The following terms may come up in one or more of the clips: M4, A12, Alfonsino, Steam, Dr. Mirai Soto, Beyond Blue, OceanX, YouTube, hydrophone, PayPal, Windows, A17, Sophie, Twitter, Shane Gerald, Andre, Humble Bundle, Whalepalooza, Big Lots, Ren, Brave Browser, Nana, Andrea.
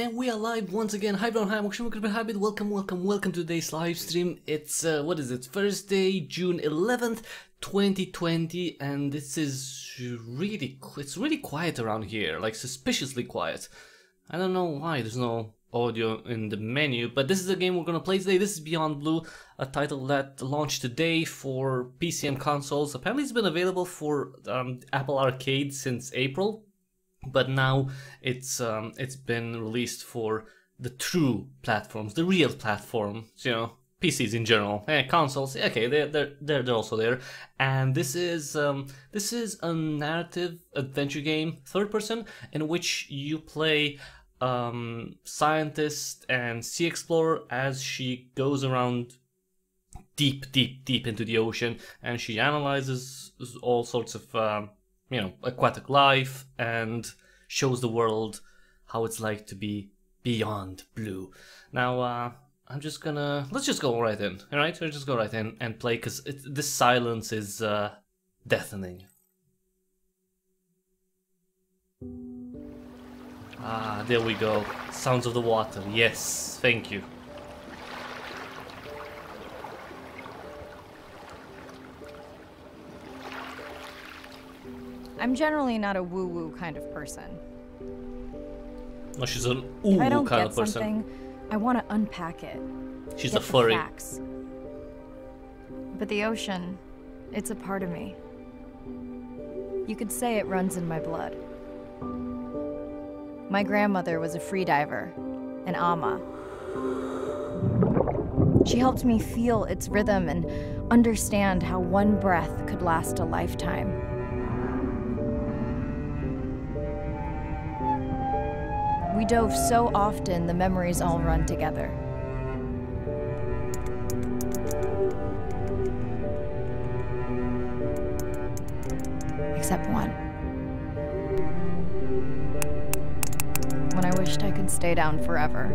And we are live once again. Hi everyone, hi, I'm Okshima Cryptic Hybrid. Welcome to today's live stream. It's, what is it, Thursday, June 11th, 2020, and this is really, it's really quiet around here, like suspiciously quiet. I don't know why there's no audio in the menu, but this is the game we're gonna play today. This is Beyond Blue, a title that launched today for PC and consoles. Apparently it's been available for Apple Arcade since April. But now it's been released for the true platforms, the real platforms, you know, PCs in general, consoles. Okay, they're also there. And this is a narrative adventure game, third person, in which you play scientist and sea explorer as she goes around deep into the ocean, and she analyzes all sorts of you know, aquatic life, and shows the world how it's like to be beyond blue. Now, I'm just gonna, let's just go right in, alright? Let's just go right in and play, because this silence is deafening. Ah, there we go. Sounds of the water, yes, thank you. I'm generally not a woo-woo kind of person. No, she's an ooh-woo kind of person. If I don't get something, I want to unpack it. She's a furry. But the ocean, it's a part of me. You could say it runs in my blood. My grandmother was a freediver, an ama. She helped me feel its rhythm and understand how one breath could last a lifetime. We dove so often, the memories all run together. Except one. When I wished I could stay down forever.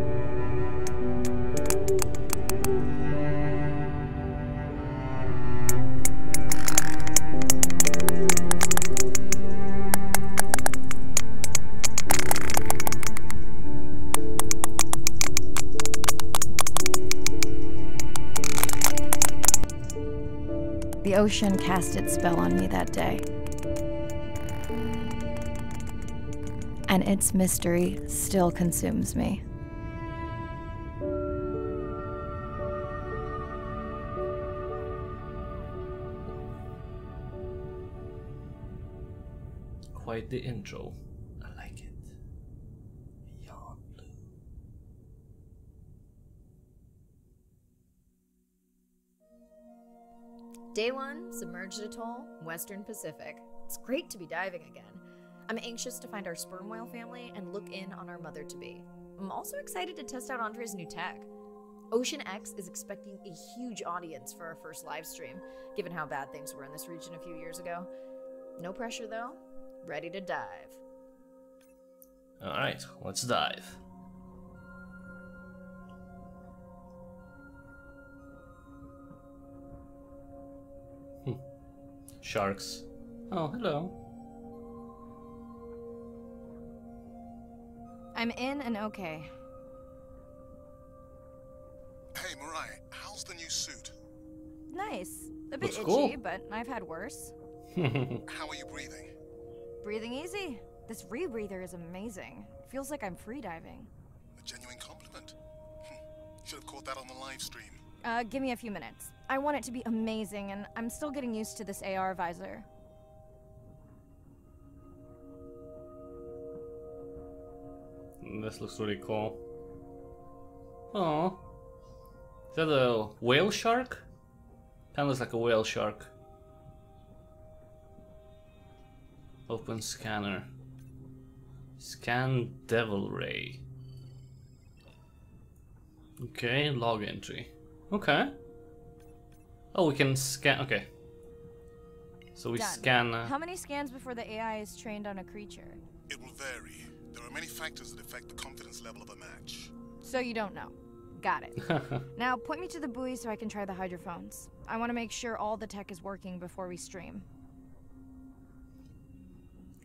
The ocean cast its spell on me that day. And its mystery still consumes me. Quite the intro. I like it. Beyond Blue. Day one, submerged atoll, Western Pacific. It's great to be diving again. I'm anxious to find our sperm whale family and look in on our mother-to-be. I'm also excited to test out Andre's new tech. OceanX is expecting a huge audience for our first live stream, given how bad things were in this region a few years ago. No pressure though, ready to dive. All right, let's dive. Sharks. Oh, hello. I'm in and okay. Hey, Mariah, how's the new suit? Nice. A bit itchy, but I've had worse. How are you breathing? Breathing easy. This rebreather is amazing. Feels like I'm free diving. A genuine compliment. Should have caught that on the live stream. Give me a few minutes. I want it to be amazing, and I'm still getting used to this AR visor. This looks really cool. Oh, is that a whale shark? That looks like a whale shark. Open scanner. Scan Devil Ray. Okay, log entry. Okay. Oh, we can scan. Okay. So we scan. How many scans before the AI is trained on a creature? It will vary. There are many factors that affect the confidence level of a match. So you don't know. Got it. Now point me to the buoy so I can try the hydrophones. I want to make sure all the tech is working before we stream.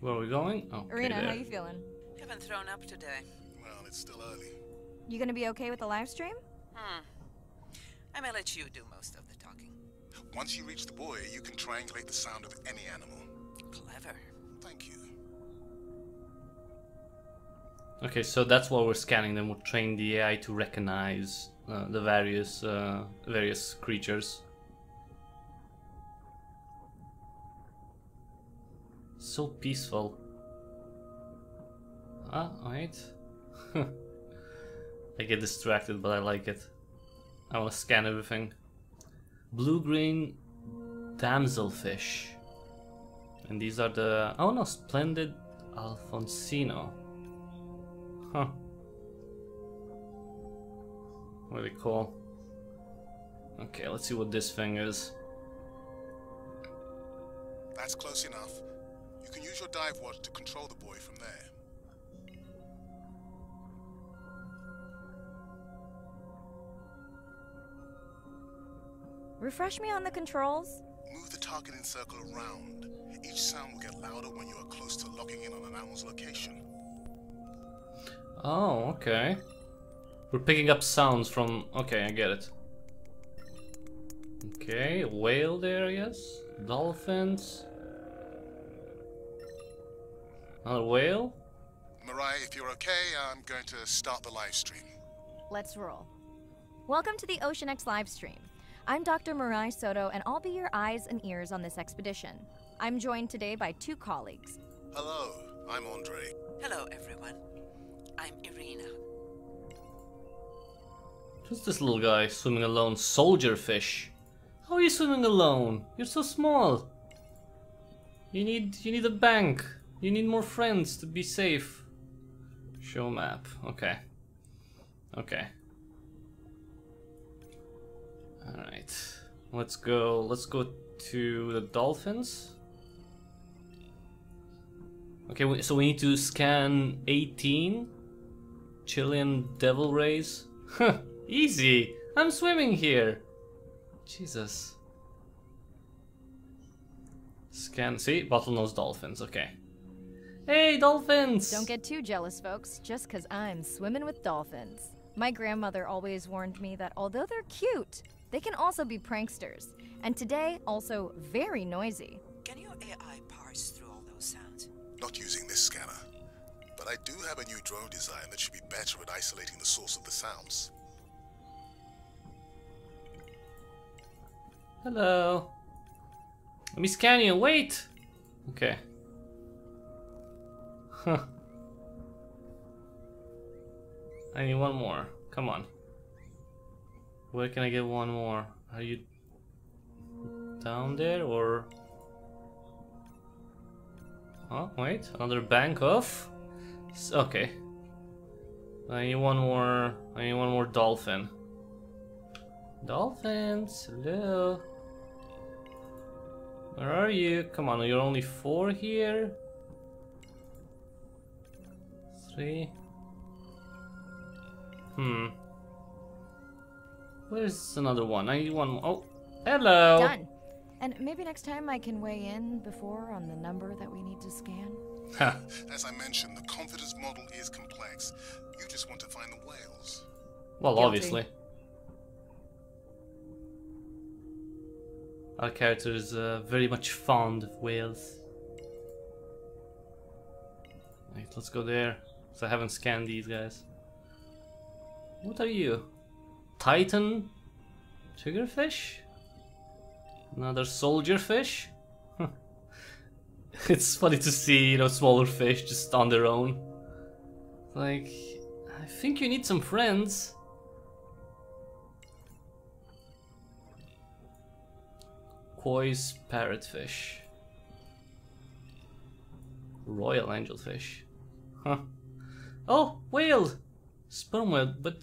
Where are we going? Oh, Irina, how you feeling? Haven't thrown up today. Well, it's still early. You gonna be okay with the live stream? I may let you do most of the talking. Once you reach the buoy, you can triangulate the sound of any animal. Clever. Thank you. Okay, so that's what we're scanning. Then we'll train the AI to recognize the various creatures. So peaceful. Ah, alright. I get distracted, but I like it. I want to scan everything. Blue-green damselfish. And these are the... Oh no, splendid Alfonsino. Huh. Really cool. Okay, let's see what this thing is. That's close enough. You can use your dive watch to control the buoy from there. Refresh me on the controls. Move the targeting circle around. Each sound will get louder when you are close to locking in on an animal's location. Oh, okay. We're picking up sounds from... Okay, I get it. Okay, whale there, yes. Dolphins. Another whale. Mariah, if you're okay, I'm going to start the live stream. Let's roll. Welcome to the OceanX live stream. I'm Dr. Mirai Soto, and I'll be your eyes and ears on this expedition. I'm joined today by two colleagues. Hello, I'm Andre. Hello, everyone. I'm Irina. Who's this little guy swimming alone? Soldier fish. How are you swimming alone? You're so small. You need a bank. You need more friends to be safe. Show map. Okay. Okay. Alright, let's go to the dolphins. Okay, so we need to scan 18 Chilean devil rays. Huh, easy! I'm swimming here! Jesus. Scan, see? Bottlenose dolphins, okay. Hey, dolphins! Don't get too jealous, folks, just because I'm swimming with dolphins. My grandmother always warned me that although they're cute, they can also be pranksters, and today, also very noisy. Can your AI parse through all those sounds? Not using this scanner, but I do have a new drone design that should be better at isolating the source of the sounds. Hello. Let me scan you, wait! Okay. Huh. I need one more, come on. Where can I get one more? Are you down there or... Oh, wait, another bank off? Okay. I need one more dolphin. Dolphins, hello. Where are you? Come on, you're only 4 here. 3. Where's another one? I need one more. Oh, hello! Done. And maybe next time I can weigh in before on the number that we need to scan. As I mentioned, the confidence model is complex. You just want to find the whales. Well, guilty. Obviously. Our character is very much fond of whales. Right, let's go there. So I haven't scanned these guys. What are you? Titan sugarfish? Another soldier fish? It's funny to see, you know, smaller fish just on their own. Like, I think you need some friends. Koi's parrotfish. Royal angelfish. Huh. Oh, whale! Sperm whale, but...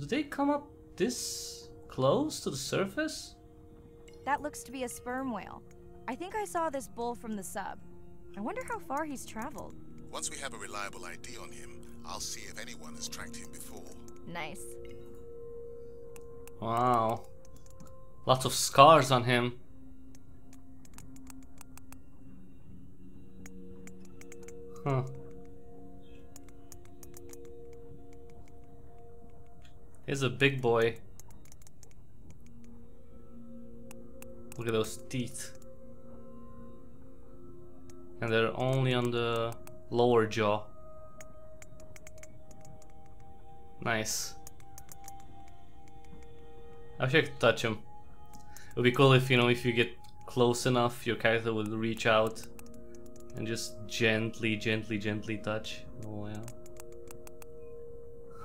do they come up this close to the surface? That looks to be a sperm whale. I think I saw this bull from the sub. I wonder how far he's traveled. Once we have a reliable ID on him, I'll see if anyone has tracked him before. Nice. Wow. Lots of scars on him. Huh. He's a big boy. Look at those teeth. And they're only on the lower jaw. Nice. I wish I could touch him. It would be cool if, you know, if you get close enough, your character will reach out and just gently touch. Oh yeah.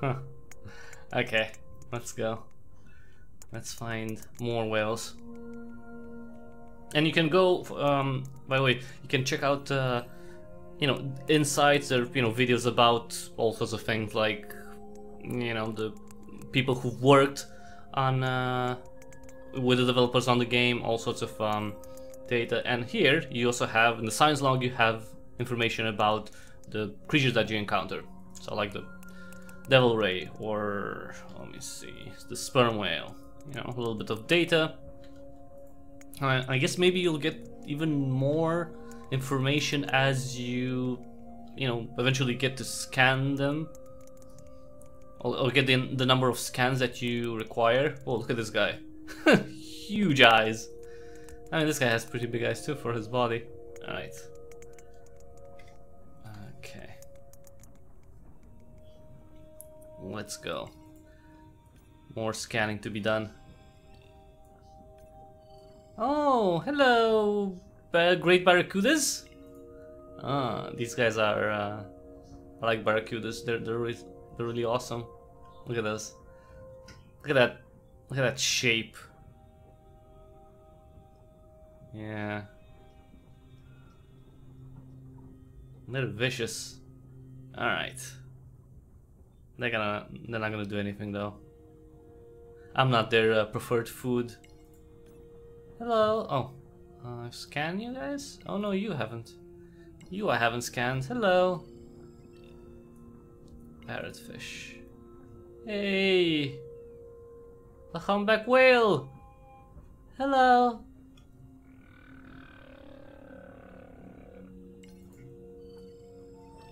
Huh. Okay, let's go. Let's find more whales. And you can go, by the way, you can check out, you know, insights, there are, you know, videos about all sorts of things, like, you know, the people who've worked on, with the developers on the game, all sorts of data. And here you also have, in the science log, you have information about the creatures that you encounter. So like the devil ray, or, let me see, the sperm whale, you know, a little bit of data. I guess maybe you'll get even more information as you know, eventually get to scan them. Or get the number of scans that you require. Oh, look at this guy. Huge eyes. I mean, this guy has pretty big eyes too for his body. Alright. Okay. Let's go. More scanning to be done. Oh, hello, great barracudas. Ah, these guys are, I like barracudas. They're really awesome. Look at this. Look at that. Look at that shape. Yeah. They're vicious. All right. They're not gonna do anything though. I'm not their preferred food. Hello. Oh, I've scanned you guys? Oh no, you haven't. You I haven't scanned. Hello. Parrotfish. Hey. The humpback whale. Hello.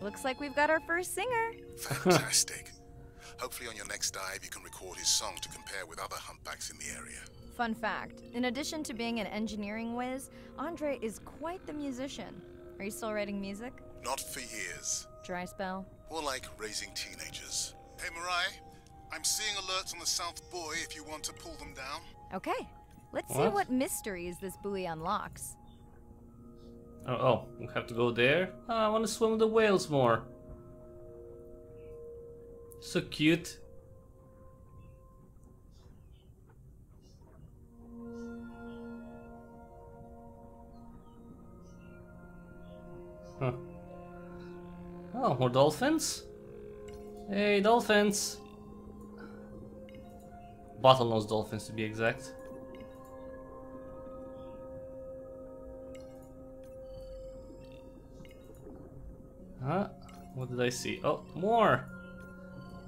Looks like we've got our first singer. Fantastic. Hopefully on your next dive you can record his song to compare with other humpbacks in the area. Fun fact, in addition to being an engineering whiz, Andre is quite the musician. Are you still writing music? Not for years. Dry spell? More like raising teenagers. Hey Mariah, I'm seeing alerts on the South Buoy if you want to pull them down. Okay, let's see what mysteries this buoy unlocks. Oh, we have to go there? Oh, I want to swim with the whales more. So cute. Huh. Oh, more dolphins? Hey, dolphins! Bottlenose dolphins, to be exact. Huh? What did I see? Oh, more!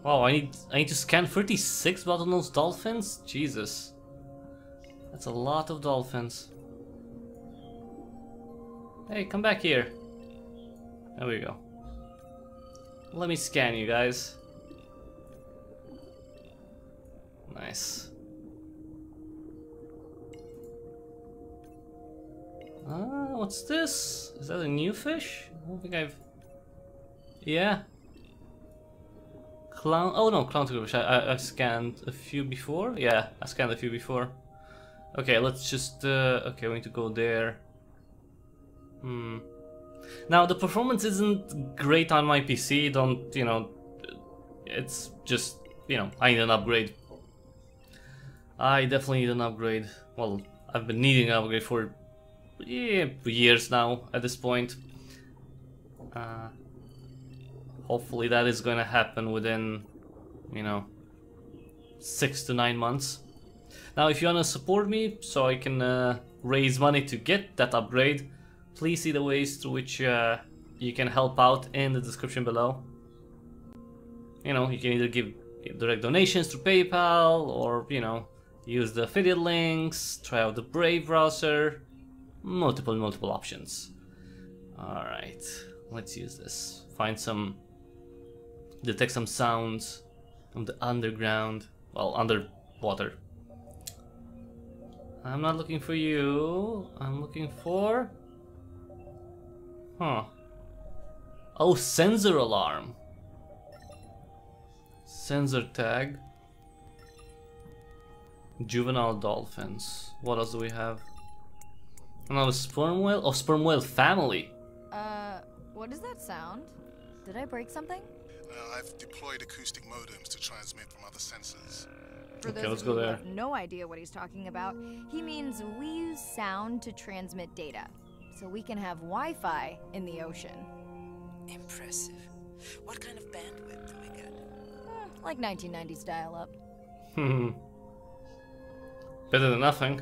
Wow, I need to scan 36 bottlenose dolphins? Jesus. That's a lot of dolphins. Hey, come back here. There we go. Let me scan you guys. Nice. Ah, what's this? Is that a new fish? I don't think I've... Yeah. Clown... Oh no, clown fish. I've scanned a few before. Yeah, I scanned a few before. Okay, let's just... Okay, we need to go there. Hmm. Now the performance isn't great on my PC, don't, you know, it's just, you know, I need an upgrade. I definitely need an upgrade. Well, I've been needing an upgrade for years now at this point. Hopefully that is going to happen within, you know, 6 to 9 months. Now if you want to support me so I can raise money to get that upgrade, please see the ways through which you can help out in the description below. You know, you can either give direct donations through PayPal, or, you know, use the affiliate links, try out the Brave browser, multiple options. Alright, let's use this. Detect some sounds from the underground. well, underwater. I'm not looking for you. I'm looking for... huh. Oh, sensor alarm. Sensor tag. Juvenile dolphins. What else do we have? Another sperm whale? Oh, sperm whale family. What is that sound? Did I break something? I've deployed acoustic modems to transmit from other sensors. For okay, let's go there. Have no idea what he's talking about. He means we use sound to transmit data, so we can have Wi-Fi in the ocean. Impressive. What kind of bandwidth do we get? Like 1990s dial-up. Hmm. Better than nothing.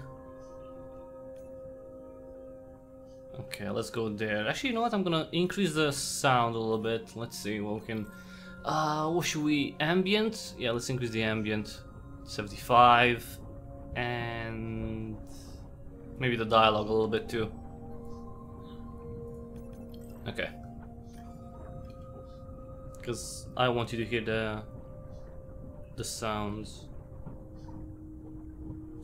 Okay, let's go there. Actually, you know what? I'm gonna increase the sound a little bit. Let's see what we can... what should we... ambient? Yeah, let's increase the ambient. 75. And... maybe the dialogue a little bit too. Okay. Because I want you to hear the sounds.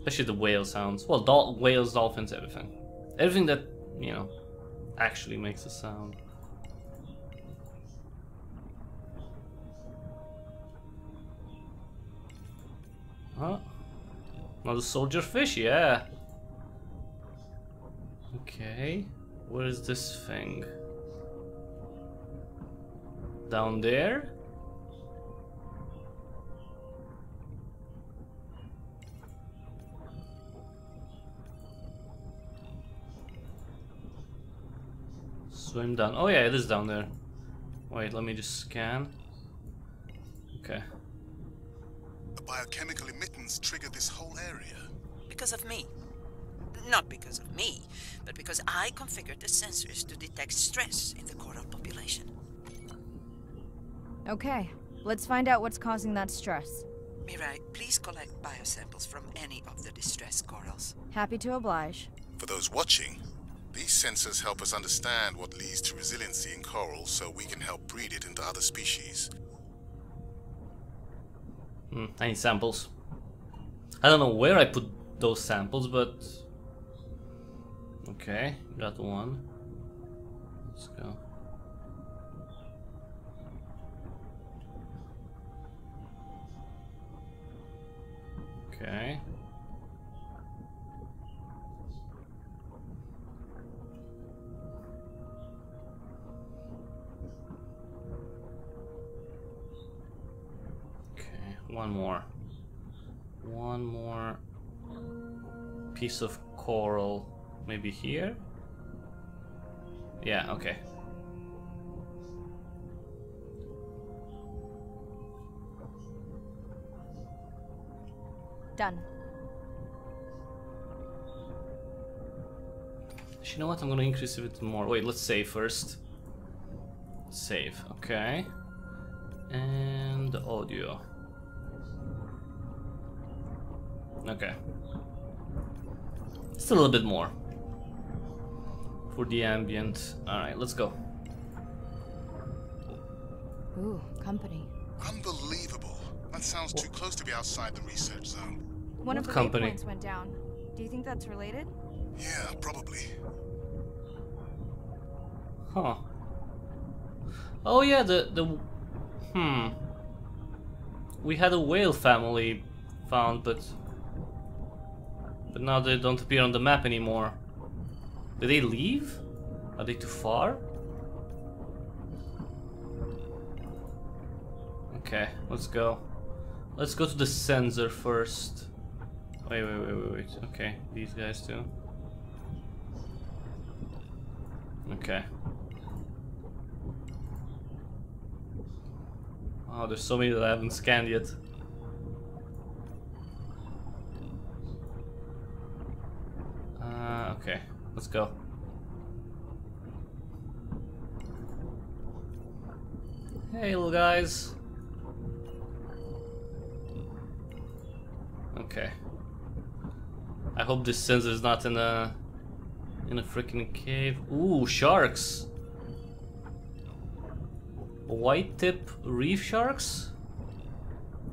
Especially the whale sounds. Well, whales, dolphins, everything. Everything that, you know, actually makes a sound. Huh? Another soldier fish, yeah. Okay. Where is this thing? Down there? Swim down. Oh yeah, it is down there. Wait, let me just scan. Okay. The biochemical emittance triggered this whole area. Because of me. Not because of me, but because I configured the sensors to detect stress in the coral population. Okay, let's find out what's causing that stress. Mirai, please collect biosamples from any of the distressed corals. Happy to oblige. For those watching, these sensors help us understand what leads to resiliency in corals so we can help breed it into other species. I need samples. I don't know where I put those samples, but... okay, got one. Let's go. Okay. Okay, one more piece of coral, maybe here? Yeah, okay. Done. You know what? I'm gonna increase a bit more. Wait, let's save first. Save, okay. And the audio. Okay. Just a little bit more. For the ambient. Alright, let's go. Ooh, company. Unbelievable. That sounds too close to be outside the research zone. One of the waypoints went down. Do you think that's related? Yeah, probably. Huh. Oh yeah, the we had a whale family found, but now they don't appear on the map anymore. Did they leave? Are they too far? Okay, let's go. Let's go to the sensor first. Wait. Okay, these guys too. Okay. Oh, there's so many that I haven't scanned yet. Okay, let's go. Hey, little guys. Okay. I hope this sensor is not in a freaking cave. Ooh, sharks! White tip reef sharks?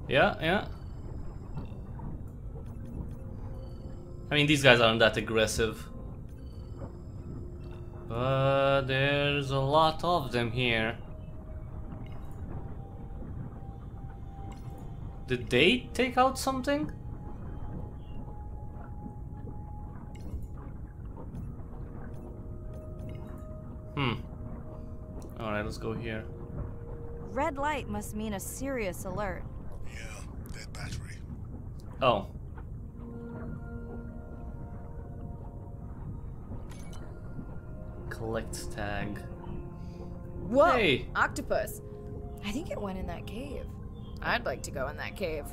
Yeah. I mean, these guys aren't that aggressive. But there's a lot of them here. Did they take out something? Alright, let's go here. Red light must mean a serious alert. Yeah, dead battery. Oh. Collect tag. Whoa! Hey. Octopus! I think it went in that cave. I'd like to go in that cave.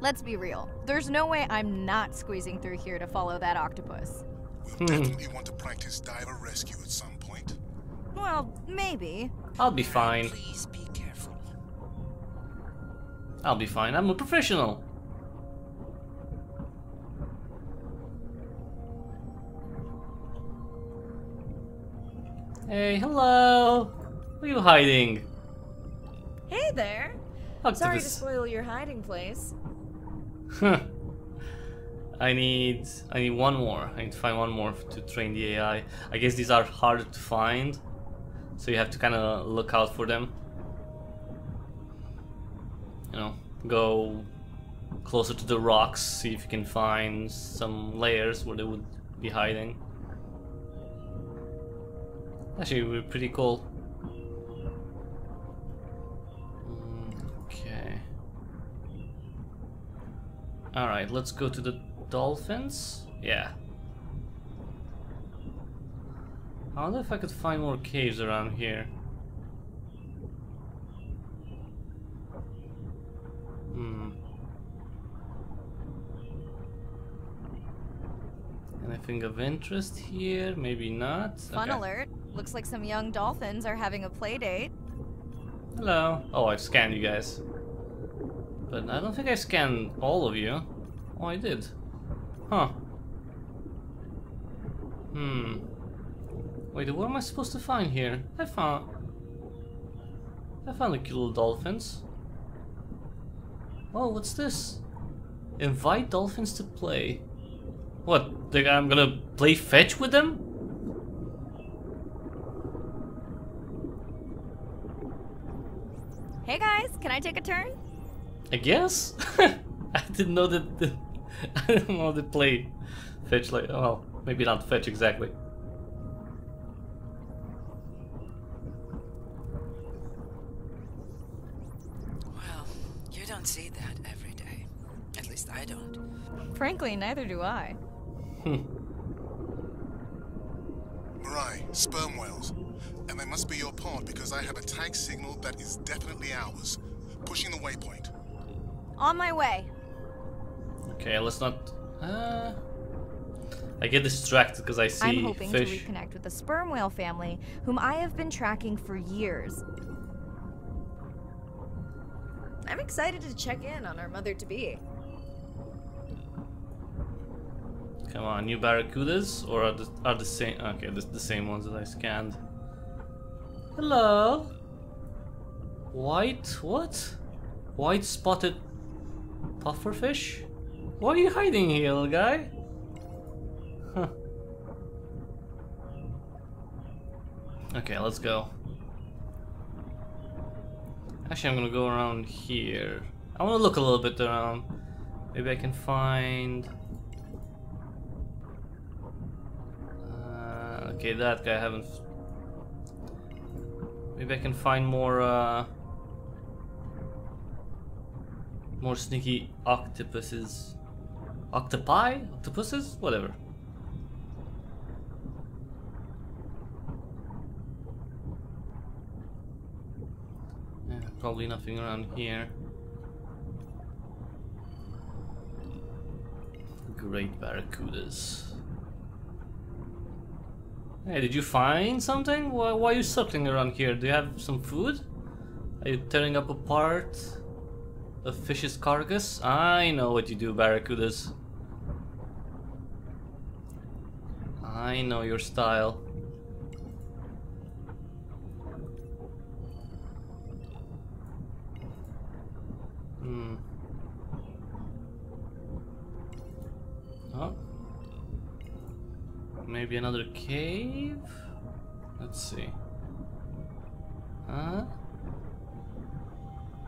Let's be real. There's no way I'm not squeezing through here to follow that octopus. We'll definitely want to practice diver rescue at some point. Well, maybe. I'll be fine. Please be careful. I'll be fine. I'm a professional. Hey, hello. Where are you hiding? Hey there. Octopus. Sorry to spoil your hiding place. I need one more. I need to find one more to train the AI. I guess these are harder to find, so you have to kind of look out for them. You know, go closer to the rocks, see if you can find some layers where they would be hiding. Actually, it would be pretty cool. Okay. Alright, let's go to the dolphins? Yeah. I wonder if I could find more caves around here. Anything of interest here? Maybe not. Fun alert. Looks like some young dolphins are having a play date. Hello. Oh, I've scanned you guys. But I don't think I scanned all of you. Oh, I did. Huh. Wait, what am I supposed to find here? I found the cute little dolphins. Oh, what's this? Invite dolphins to play. What? I'm gonna play fetch with them? Hey guys, can I take a turn? I guess? I didn't know that... I didn't know they play fetch like... well, maybe not fetch exactly. Well, you don't see that every day. At least I don't. Frankly, neither do I. Mariah, sperm whales. And they must be your pod because I have a tag signal that is definitely ours. Pushing the waypoint. On my way. Okay, let's not... I get distracted because I see I'm hoping fish. To reconnect with the sperm whale family, whom I have been tracking for years. I'm excited to check in on our mother-to-be. Come on, new barracudas, or are the same? Okay, the same ones that I scanned. Hello. White what? White spotted pufferfish? Why are you hiding here, little guy? Huh. Okay, let's go. Actually, I'm gonna go around here. I wanna look a little bit around. Maybe I can find. Okay, that guy I haven't... Maybe I can find more, more sneaky octopuses. Octopi? Octopuses? Whatever. Yeah, probably nothing around here. Great barracudas. Hey, did you find something? Why are you circling around here? Do you have some food? Are you tearing up apart a fish's carcass? I know what you do, barracudas. I know your style. maybe another cave? Let's see. Huh?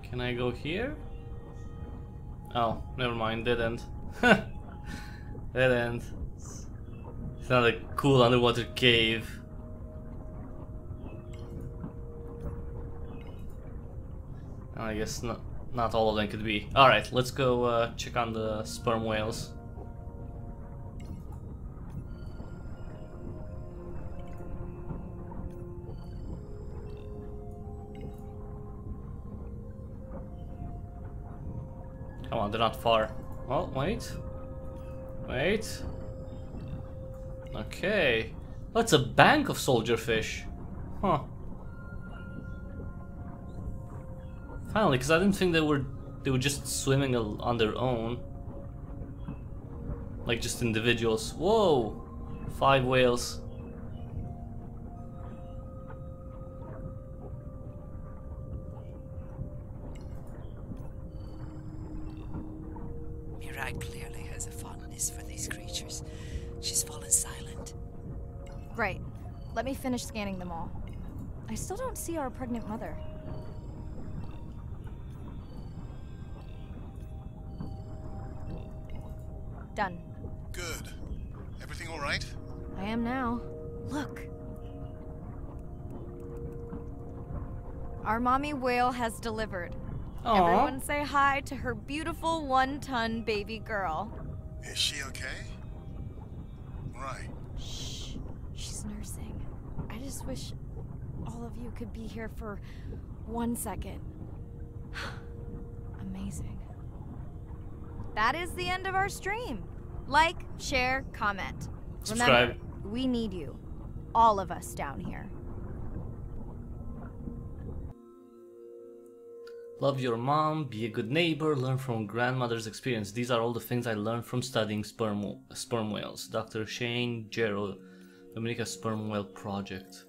Can I go here? Oh, never mind, dead end. Dead end. It's not a cool underwater cave. I guess not all of them could be. Alright, let's go check on the sperm whales. Come on, they're not far. Oh, wait. Wait. Okay. That's a bank of soldier fish. Huh. Finally, because I didn't think they were just swimming on their own. Like just individuals. Whoa! 5 whales. Mirai clearly has a fondness for these creatures. She's fallen silent. Right. Let me finish scanning them all. I still don't see our pregnant mother. Done. Good. Everything all right? I am now. Look. Our mommy whale has delivered. Aww. Everyone say hi to her beautiful 1-ton baby girl. Is she okay? Right. Shh. She's nursing. I just wish all of you could be here for 1 second. Amazing. That is the end of our stream. Like, share, comment. Subscribe. Remember, we need you. All of us down here. Love your mom, be a good neighbor, learn from grandmother's experience. These are all the things I learned from studying sperm whales. Dr. Shane Gerald, Dominica Sperm Whale Project.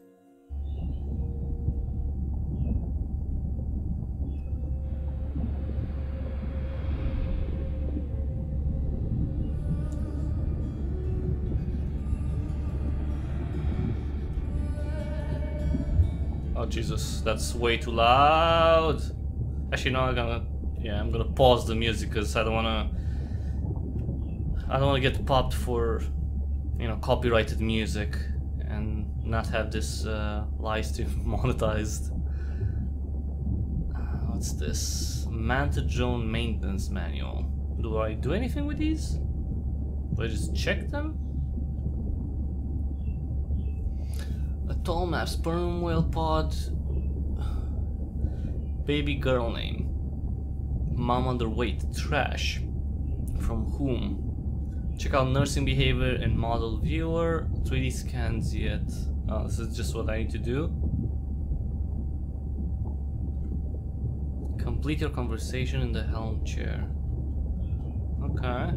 Jesus, that's way too loud. Actually, no, I'm gonna pause the music because I don't wanna get popped for, you know, copyrighted music and not have this live stream monetized. What's this? Manta Drone Maintenance Manual. Do I do anything with these? Do I just check them? A tall map, sperm whale pod, baby girl name, mom underweight, trash, from whom, check out nursing behavior and model viewer, 3D scans yet, oh, this is just what I need to do. Complete your conversation in the helm chair, okay,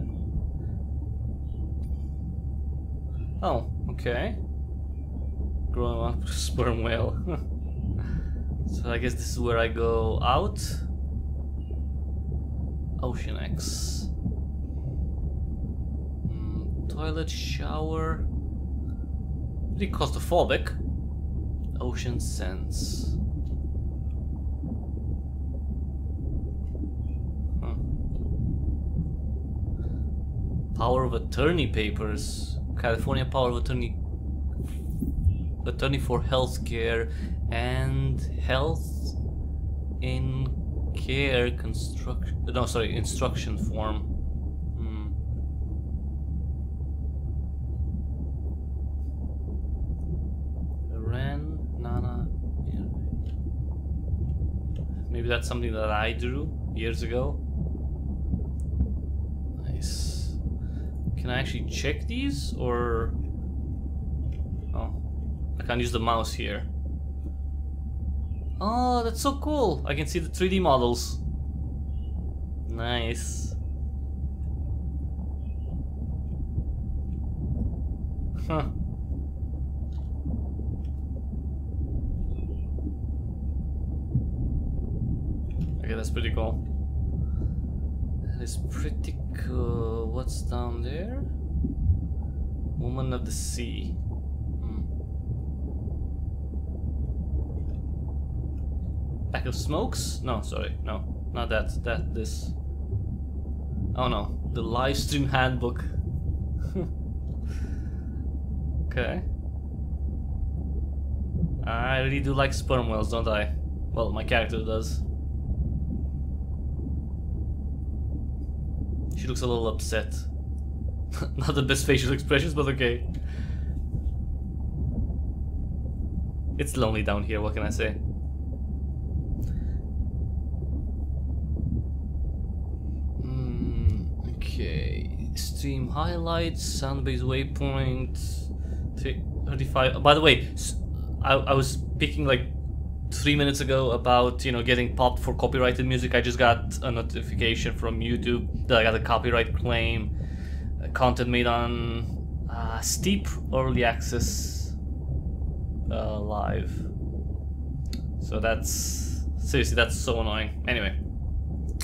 oh, okay. Growing up sperm whale. So I guess this is where I go out. OceanX. Toilet, shower. Pretty claustrophobic. Ocean Sense. Huh. Power of Attorney papers. California Power of Attorney. Attorney for Healthcare and Health in Care Construction. No, sorry, instruction form. Ren, Nana. Maybe that's something that I drew years ago. Nice. Can I actually check these or? I can't use the mouse here. Oh, that's so cool! I can see the 3D models. Nice. Huh. Okay, that's pretty cool. That is pretty cool. What's down there? Woman of the Sea. Pack of smokes? No, sorry, no, not that. That, this. Oh no, the live stream handbook. Okay. I really do like sperm whales, don't I? Well, my character does. She looks a little upset. Not the best facial expressions, but okay. It's lonely down here, what can I say? Okay. Stream highlights, sound-based waypoint. 35. By the way, I was speaking like 3 minutes ago about, you know, getting popped for copyrighted music. I just got a notification from YouTube that I got a copyright claim. Content made on Steep Early Access Live. So that's, seriously, that's so annoying. Anyway,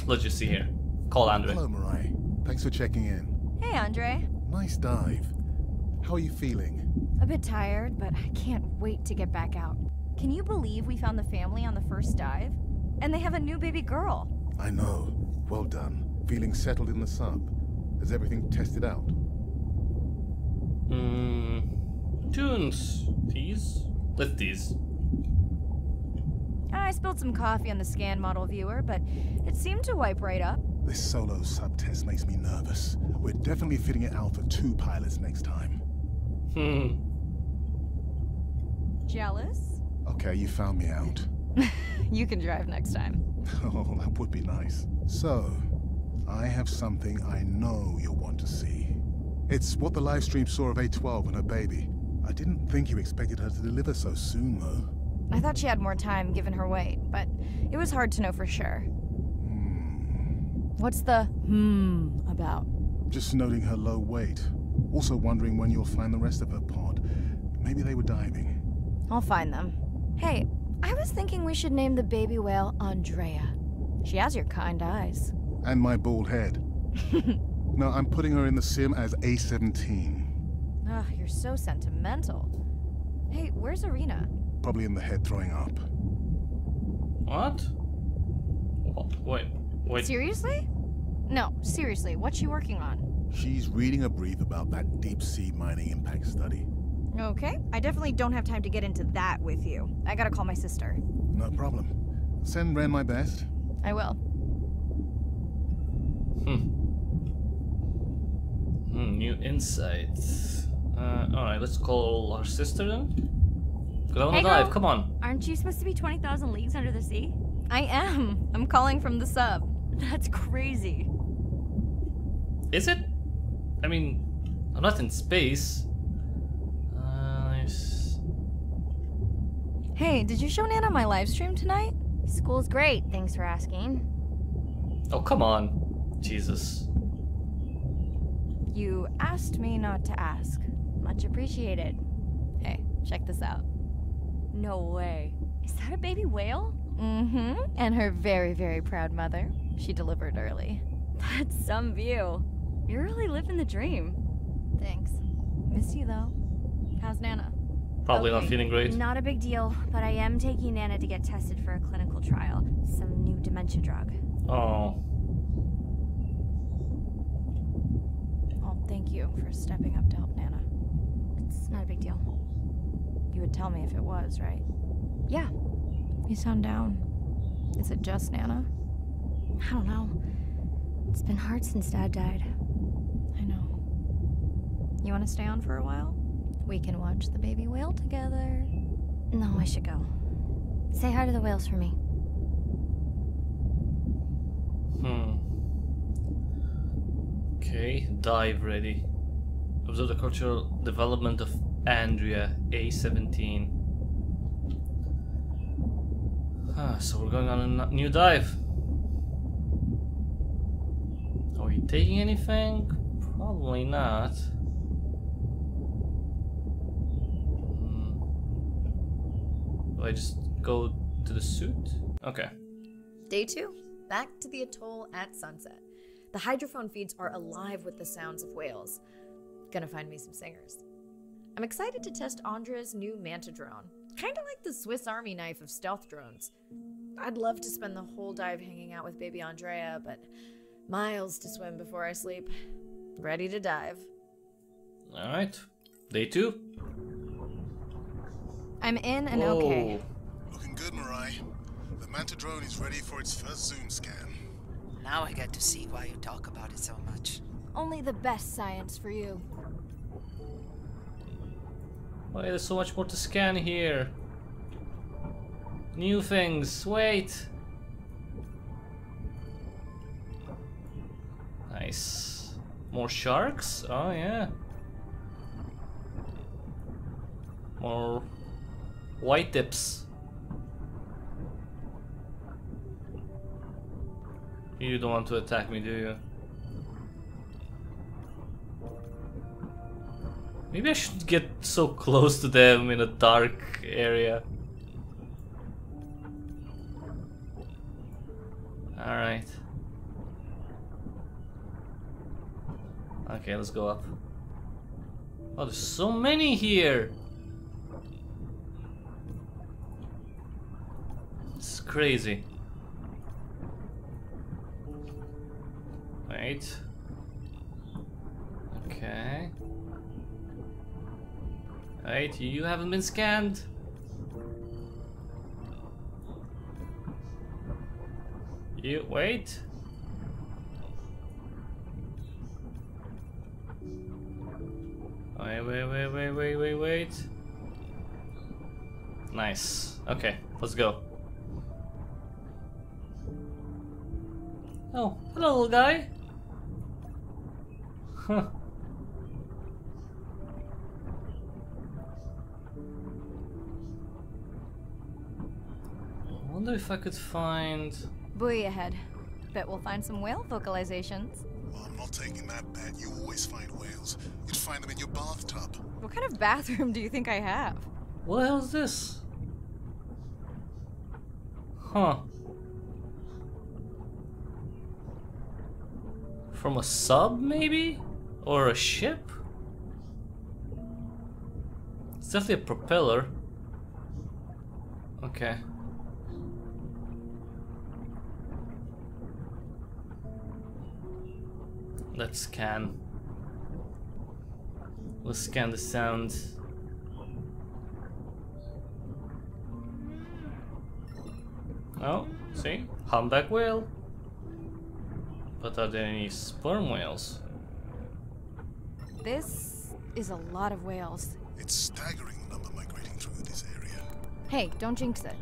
let's just see here. Call Andre. Hello, Mariah. Thanks for checking in. Hey, Andre. Nice dive. How are you feeling? A bit tired, but I can't wait to get back out. Can you believe we found the family on the first dive? And they have a new baby girl. I know. Well done. Feeling settled in the sub. Has everything tested out? Tunes. These? Lift these. I spilled some coffee on the scan model viewer, but it seemed to wipe right up. This solo subtest makes me nervous. We're definitely fitting it out for 2 pilots next time. Jealous? Okay, you found me out. You can drive next time. Oh, that would be nice. So, I have something I know you'll want to see. It's what the live stream saw of A12 and her baby. I didn't think you expected her to deliver so soon, though. I thought she had more time given her weight, but it was hard to know for sure. What's the about? Just noting her low weight. Also wondering when you'll find the rest of her pod. Maybe they were diving. I'll find them. Hey, I was thinking we should name the baby whale Andrea. She has your kind eyes. And my bald head. No, I'm putting her in the sim as A17. Ugh, you're so sentimental. Hey, where's Irina? Probably in the head throwing up. What? Wait. Seriously? No, seriously, what's she working on? She's reading a brief about that deep sea mining impact study. Okay, I definitely don't have time to get into that with you. I gotta call my sister. No problem. Send Ren my best. I will. New insights. Alright, let's call our sister then. Because I wanna dive, come on. Aren't you supposed to be 20,000 leagues under the sea? I am. I'm calling from the sub. That's crazy. Is it? I mean, I'm not in space. Hey, did you show Nana my live stream tonight? School's great, thanks for asking. Oh, come on. Jesus. You asked me not to ask. Much appreciated. Hey, check this out. No way. Is that a baby whale? Mm-hmm. And her very, very proud mother. She delivered early. That's some view. You're really living the dream. Thanks. Miss you, though. How's Nana? Probably not feeling great. Not a big deal, but I am taking Nana to get tested for a clinical trial. Some new dementia drug. Oh. Thank you for stepping up to help Nana. It's not a big deal. You would tell me if it was, right? Yeah. You sound down. Is it just Nana? I don't know. It's been hard since Dad died. I know. You want to stay on for a while? We can watch the baby whale together. No, I should go. Say hi to the whales for me. Okay, dive ready. Observe the cultural development of Andrea, A17. So we're going on a new dive. Are we taking anything? Probably not. Do I just go to the suit? Okay. Day 2, back to the atoll at sunset. The hydrophone feeds are alive with the sounds of whales. Gonna find me some singers. I'm excited to test Andre's new Manta drone. Kinda like the Swiss Army knife of stealth drones. I'd love to spend the whole dive hanging out with baby Andrea, but miles to swim before I sleep. Ready to dive. Alright. Day 2. I'm in and whoa. Okay. Looking good, Mariah. The Manta drone is ready for its first zoom scan. Now I get to see why you talk about it so much. Only the best science for you. Why there's so much more to scan here? New things, wait! Nice. More sharks? Oh yeah. More white tips. You don't want to attack me, do you? Maybe I should get so close to them in a dark area. Alright. Okay, let's go up. Oh, there's so many here! It's crazy. Wait. Okay. Wait, you haven't been scanned. You wait. Wait. Nice. Okay, let's go. Oh, hello, little guy. Huh. I wonder if I could find. Buoy ahead. Bet we'll find some whale vocalizations. Well, I'm not taking that bet. You always find whales. You'd find them in your bathtub. What kind of bathroom do you think I have? What the hell is this? Huh. From a sub, maybe? Or a ship? It's definitely a propeller. Okay. Let's scan. Let's scan the sound. Oh, see? Humpback whale. But are there any sperm whales? This is a lot of whales. It's staggering the number migrating through this area. Hey, don't jinx it.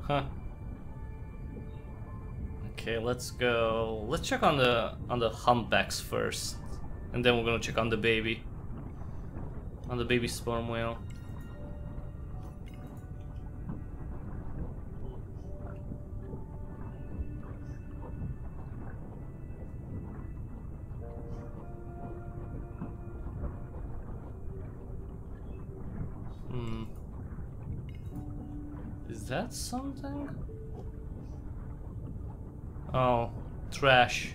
Huh. Okay, let's go. Let's check on the humpbacks first, and then we're gonna check on the baby. On the baby sperm whale. Hmm. Is that something? Oh, trash.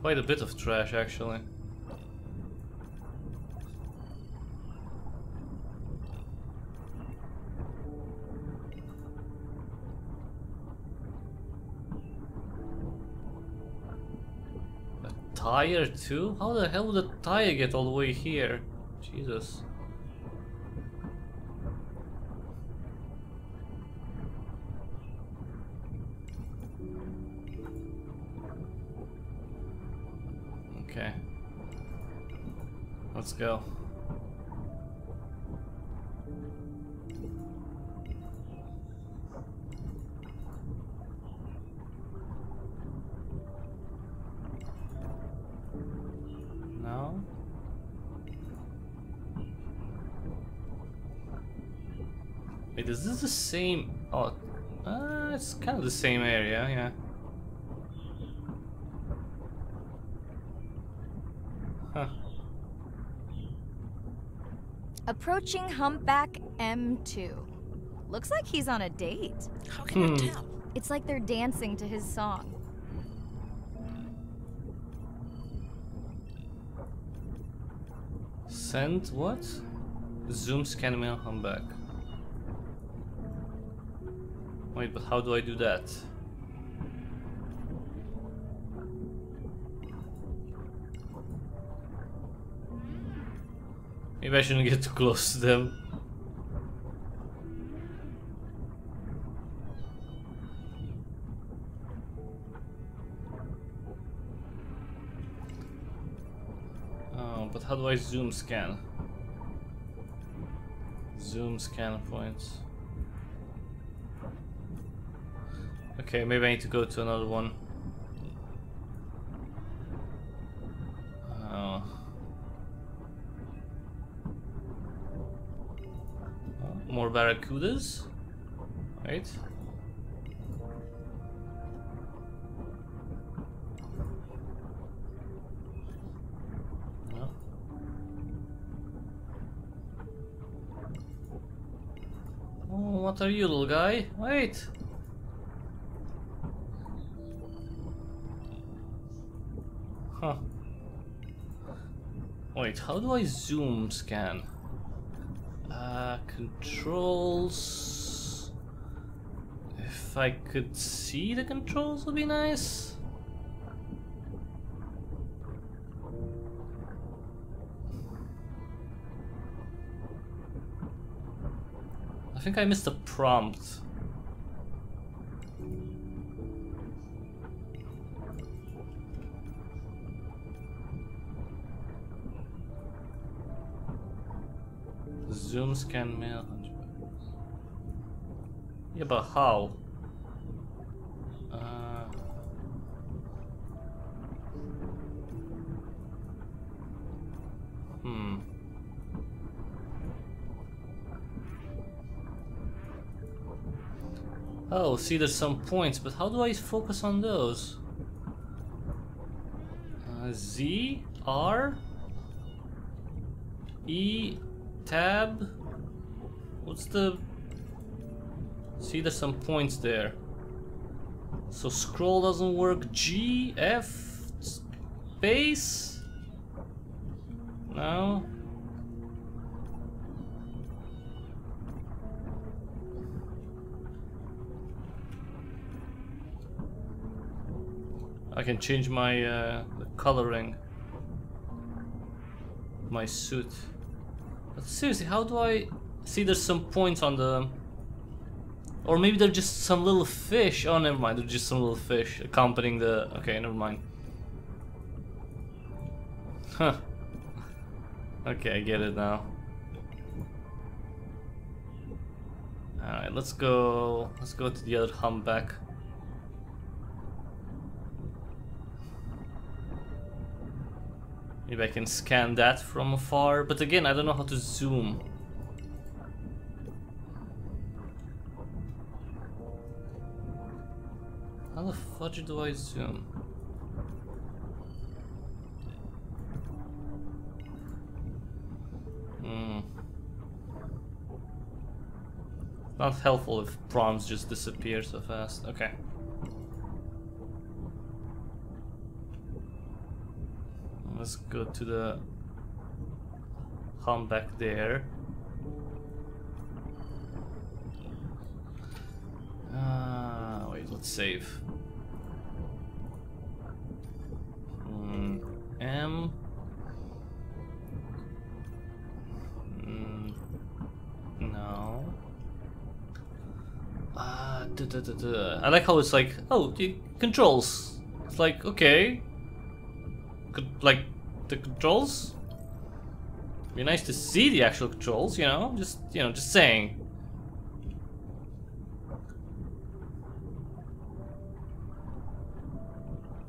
Quite a bit of trash, actually. A tire, too? How the hell did a tire get all the way here? Jesus. Okay, let's go. No. Wait, is this the same? Oh, it's kind of the same area, yeah. Approaching humpback M2. Looks like he's on a date. How can you tell? It's like they're dancing to his song. Send what? Zoom scan mail on back. Wait, but how do I do that? Maybe I shouldn't get too close to them. Oh, but how do I zoom scan? Zoom scan points. Okay, maybe I need to go to another one. More barracudas, right? No. Oh, what are you, little guy? Wait. Huh. Wait, how do I zoom scan? Controls. If I could see the controls would be nice. I think I missed a prompt. Zoom scan mail. Yeah, but how? Oh, see, there's some points, but how do I focus on those? Z, R, E. Tab. What's the... See, there's some points there. So scroll doesn't work. G, F, space. No. I can change my the coloring. My suit. But seriously, how do I see there's some points on the... Or maybe they're just some little fish. Oh, never mind, they're just some little fish accompanying the... Okay, never mind. Huh. Okay, I get it now. Alright, let's go... Let's go to the other humpback. Maybe I can scan that from afar, but again, I don't know how to zoom. How the fudge do I zoom? Not helpful if prompts just disappear so fast. Okay. Let's go to the humpback there. Wait, let's save. M. No. I like how it's like, oh, the controls. It's like, okay. Like, the controls? It'd be nice to see the actual controls, you know? Just saying.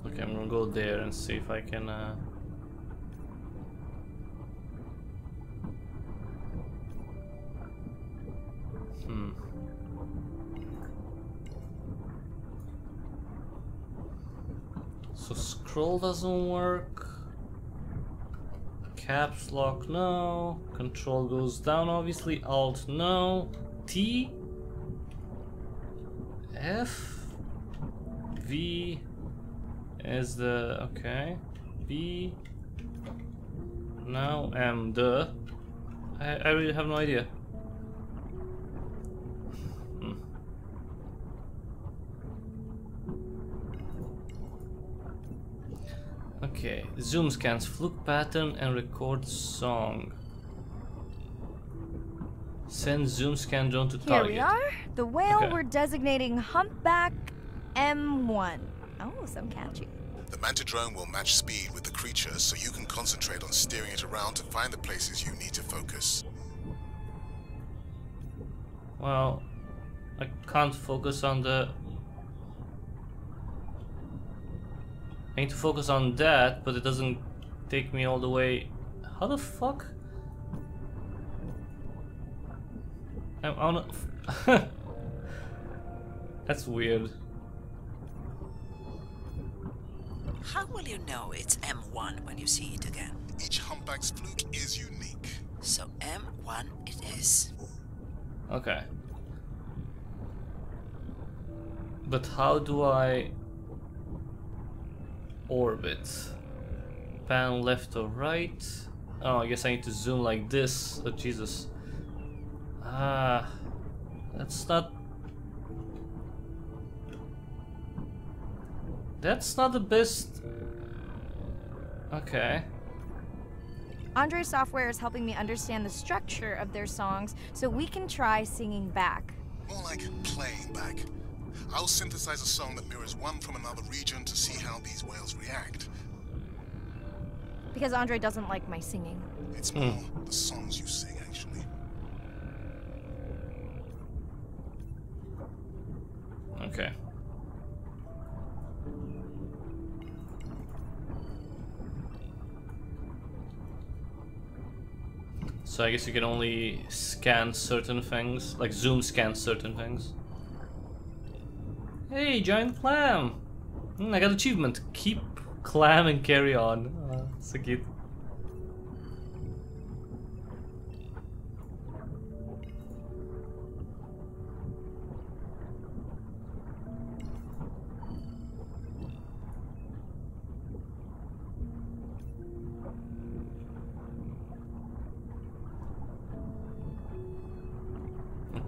Okay, I'm gonna go there and see if I can, So scroll doesn't work. Caps lock, no. Control goes down, obviously. Alt, no. T. F. V. Is the... Okay. B. now and I really have no idea. Okay, zoom scans fluke pattern and record song. Send zoom scan drone to target. Here we are. The whale we're designating humpback M1. Oh, some catchy. The manta drone will match speed with the creature so you can concentrate on steering it around to find the places you need to focus. Well, I can't focus on the... I need to focus on that, but it doesn't take me all the way... How the fuck? I'm on a... That's weird. How will you know it's M1 when you see it again? Each humpback's fluke is unique. So M1 it is. Okay. But how do I... orbit? Pan left or right? Oh, I guess I need to zoom like this. Oh, Jesus. Ah... That's not the best... Okay. Andre's software is helping me understand the structure of their songs, so we can try singing back. More like playing back. I'll synthesize a song that mirrors one from another region to see how these whales react. Because Andre doesn't like my singing. It's more the songs you sing, actually. Okay. So I guess you can only scan certain things, like zoom scan certain things. Hey, giant clam! I got achievement. Keep clam and carry on. So cute.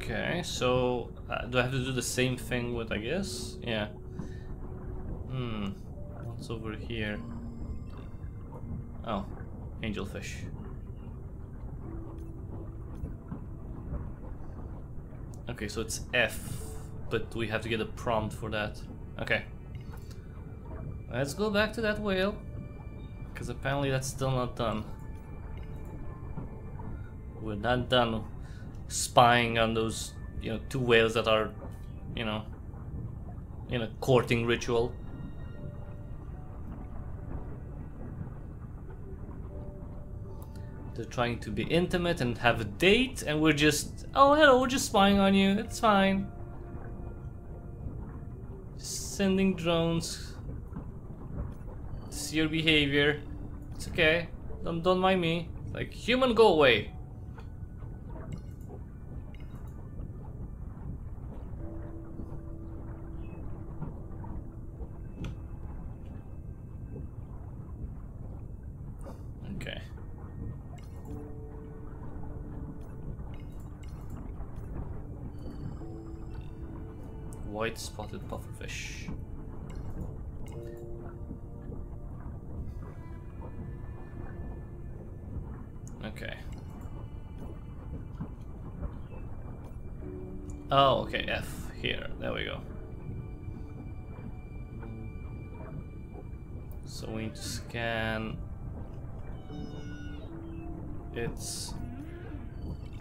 Okay, so do I have to do the same thing with, I guess? Yeah. What's over here? Oh, angelfish. Okay, so it's F, but we have to get a prompt for that. Okay. Let's go back to that whale, because apparently that's still not done. We're not done spying on those, you know, two whales that are, you know, in a courting ritual. They're trying to be intimate and have a date, and we're just, oh hello, we're just spying on you, it's fine. Just sending drones to see your behavior. It's okay, don't mind me. Like, human, go away. White spotted pufferfish. Okay. Oh, okay, F here. There we go. So we need to scan. It's...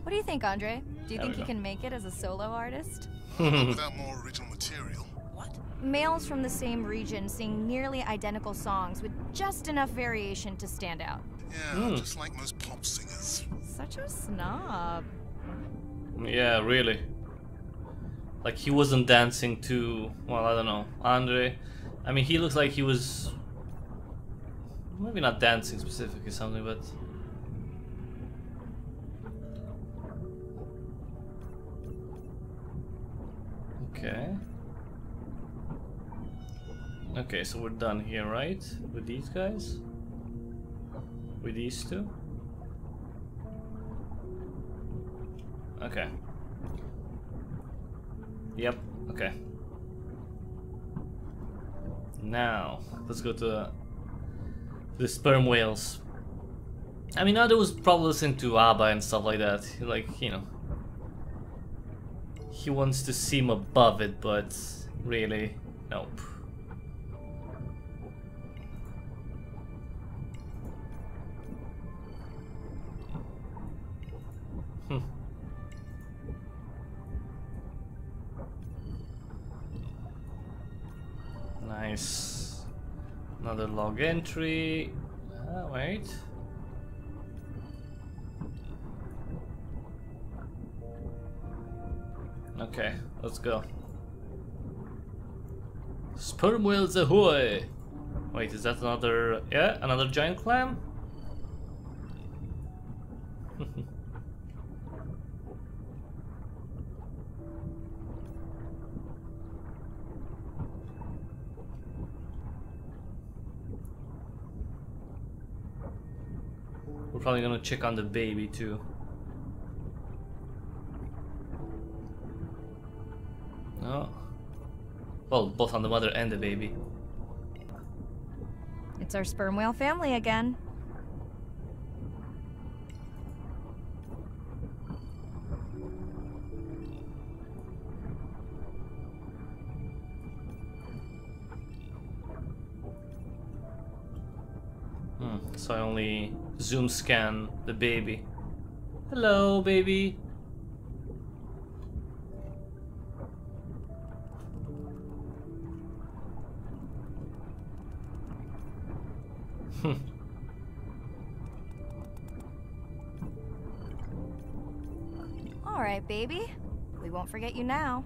What do you think, Andre? Do you think you can make it as a solo artist? Without more original material. What? Males from the same region sing nearly identical songs with just enough variation to stand out. Yeah, just like most pop singers. Such a snob. Yeah, really. Like, he wasn't dancing to, well, I don't know, Andre. I mean, he looks like he was... Maybe not dancing specifically, something, but... Okay. Okay, so we're done here, right? With these guys? With these two? Okay. Yep, okay. Now, let's go to the sperm whales. I mean, Nada was probably listening to ABBA and stuff like that. Like, you know, he wants to seem above it, but really, nope. Nice. Another log entry. Wait. Okay, let's go. Sperm whales ahoy! Wait, is that another... yeah, another giant clam? We're probably gonna check on the baby too. No. Well, both on the mother and the baby. It's our sperm whale family again. So I only zoom scan the baby. Hello, baby. All right, baby. We won't forget you now.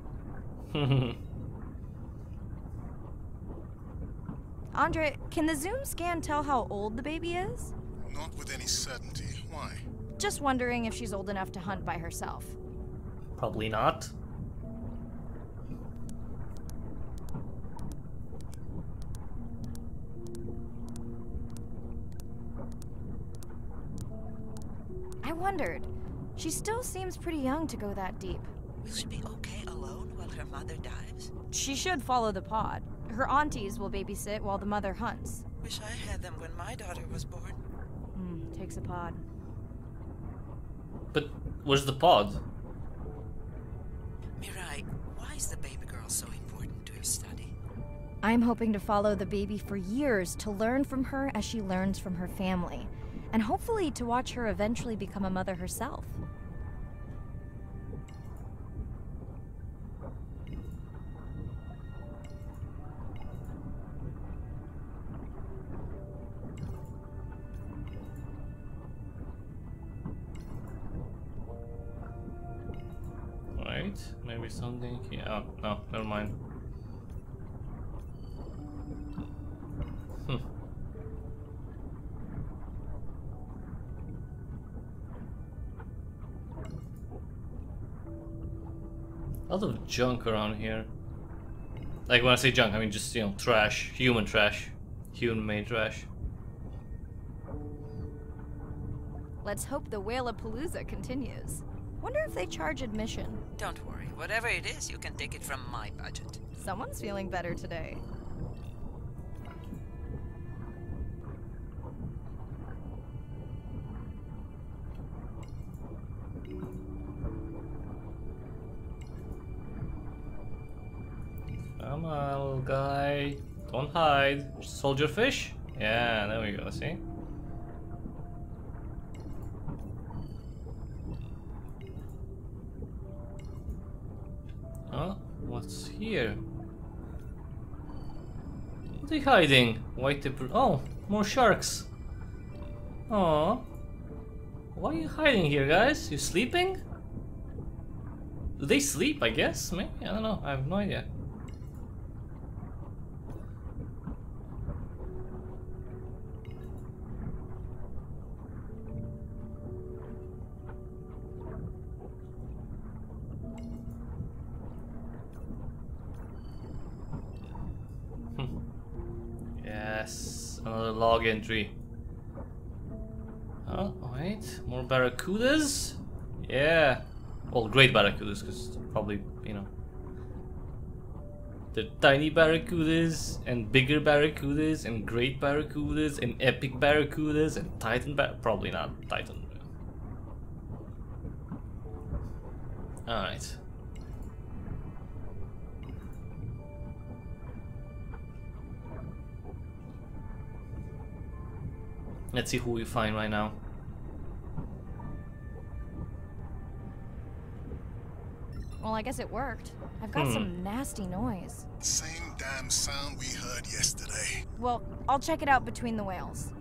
Andre, can the zoom scan tell how old the baby is? Not with any certainty. Why? Just wondering if she's old enough to hunt by herself. Probably not. I wondered. She still seems pretty young to go that deep. Will she be okay alone while her mother dives? She should follow the pod. Her aunties will babysit while the mother hunts. Wish I had them when my daughter was born. Takes a pod. But where's the pod? Mirai, why is the baby girl so important to your study? I'm hoping to follow the baby for years to learn from her as she learns from her family. And hopefully to watch her eventually become a mother herself. Maybe something here. Oh, no, never mind. A lot of junk around here. Like, when I say junk, I mean just, you know, trash. Human trash. Human-made trash. Let's hope the Whalepalooza continues. Wonder if they charge admission. Don't worry. Whatever it is, you can take it from my budget. Someone's feeling better today. Come on, little guy. Don't hide. Soldier fish? Yeah, there we go. See? Huh? What's here? What are they hiding? White tip. Oh, more sharks. Oh, why are you hiding here, guys? You sleeping? Do they sleep? I guess. Maybe. I don't know. I have no idea. Another log entry. Oh, wait. More barracudas? Yeah. Well, great barracudas, because probably, you know, the tiny barracudas and bigger barracudas and great barracudas and epic barracudas and titan probably not titan. All right. Let's see who we find right now. Well, I guess it worked. I've got some nasty noise. Same damn sound we heard yesterday. Well, I'll check it out between the whales.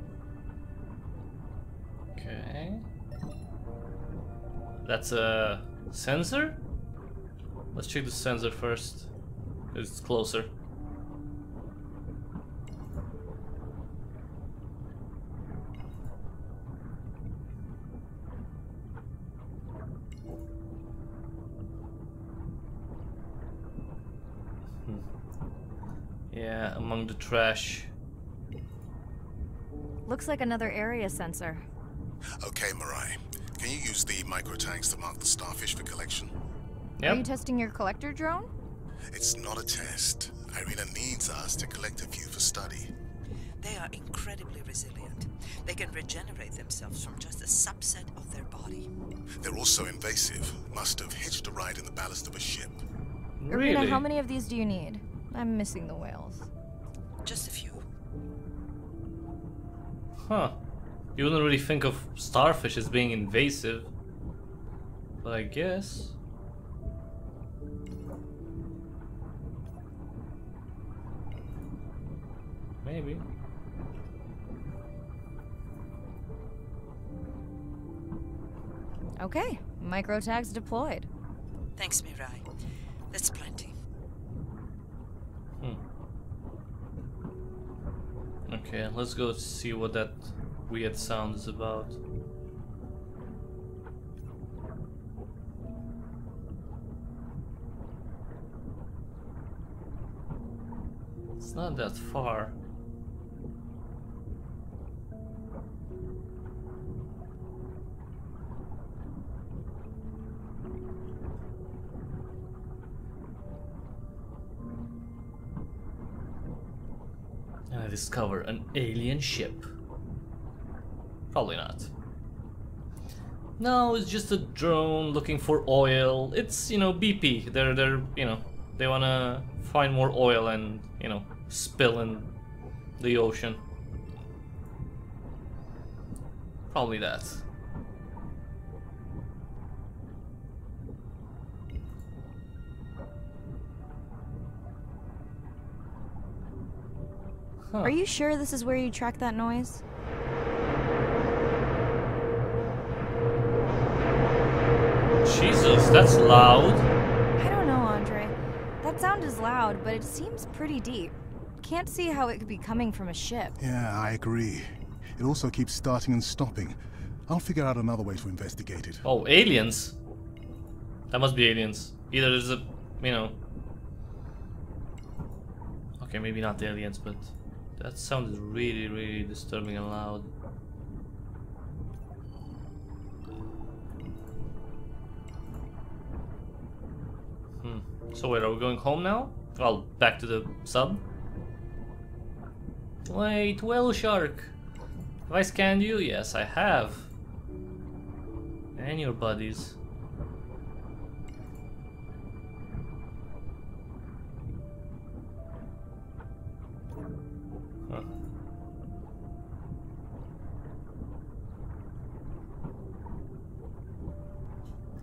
Okay. That's a sensor? Let's check the sensor first, because it's closer. Yeah, among the trash. Looks like another area sensor. Okay, Mariah, can you use the micro tanks to mark the starfish for collection? Yep. Are you testing your collector drone? It's not a test. Irina needs us to collect a few for study. They are incredibly resilient. They can regenerate themselves from just a subset of their body. They're also invasive. Must have hitched a ride in the ballast of a ship. Really? Irina, how many of these do you need? I'm missing the whales. Just a few. Huh. You wouldn't really think of starfish as being invasive. But I guess... maybe. Okay. Micro tags deployed. Thanks, Mirai. That's plenty. Okay, let's go see what that weird sound is about. It's not that far. I discover an alien ship. Probably not. No, it's just a drone looking for oil. It's, you know, BP. They're you know, they wanna find more oil and, you know, spill in the ocean. Probably that. Huh. Are you sure this is where you track that noise? Jesus, that's loud. I don't know, Andre. That sound is loud, but it seems pretty deep. Can't see how it could be coming from a ship. Yeah, I agree. It also keeps starting and stopping. I'll figure out another way to investigate it. Oh, aliens? That must be aliens. Either there's a, you know... okay, maybe not the aliens, but... that sound is really, really disturbing and loud. So wait, are we going home now? Well, back to the sub? Wait, whale shark! Have I scanned you? Yes, I have. And your buddies.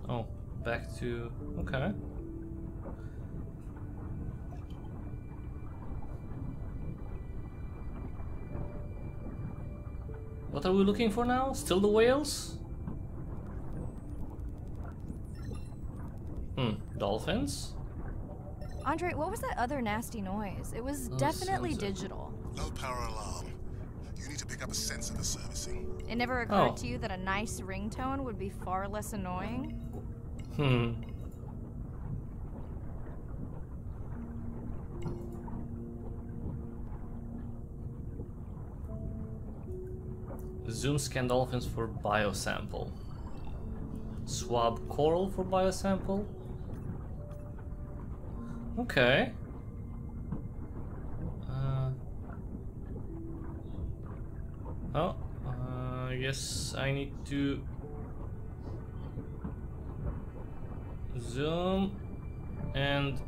Oh, back to... okay. What are we looking for now? Still the whales? Dolphins? Andre, what was that other nasty noise? It was definitely digital. Low power alarm. You need to pick up a sensor for servicing. It never occurred to you that a nice ringtone would be far less annoying? Zoom scan dolphins for biosample. Swab coral for biosample. Okay. Oh, I guess I need to zoom and...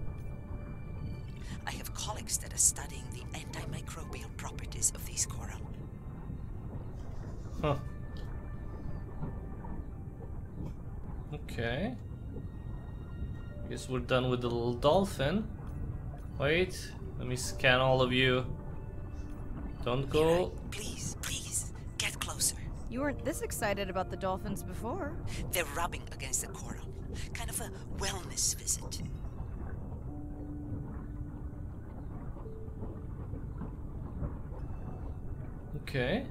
I have colleagues that are studying the antimicrobial properties of these coral. Huh. Okay. Guess we're done with the little dolphin. Wait, let me scan all of you. Don't go. Please, please, get closer. You weren't this excited about the dolphins before. They're rubbing against the coral. Kind of a wellness visit. Okay.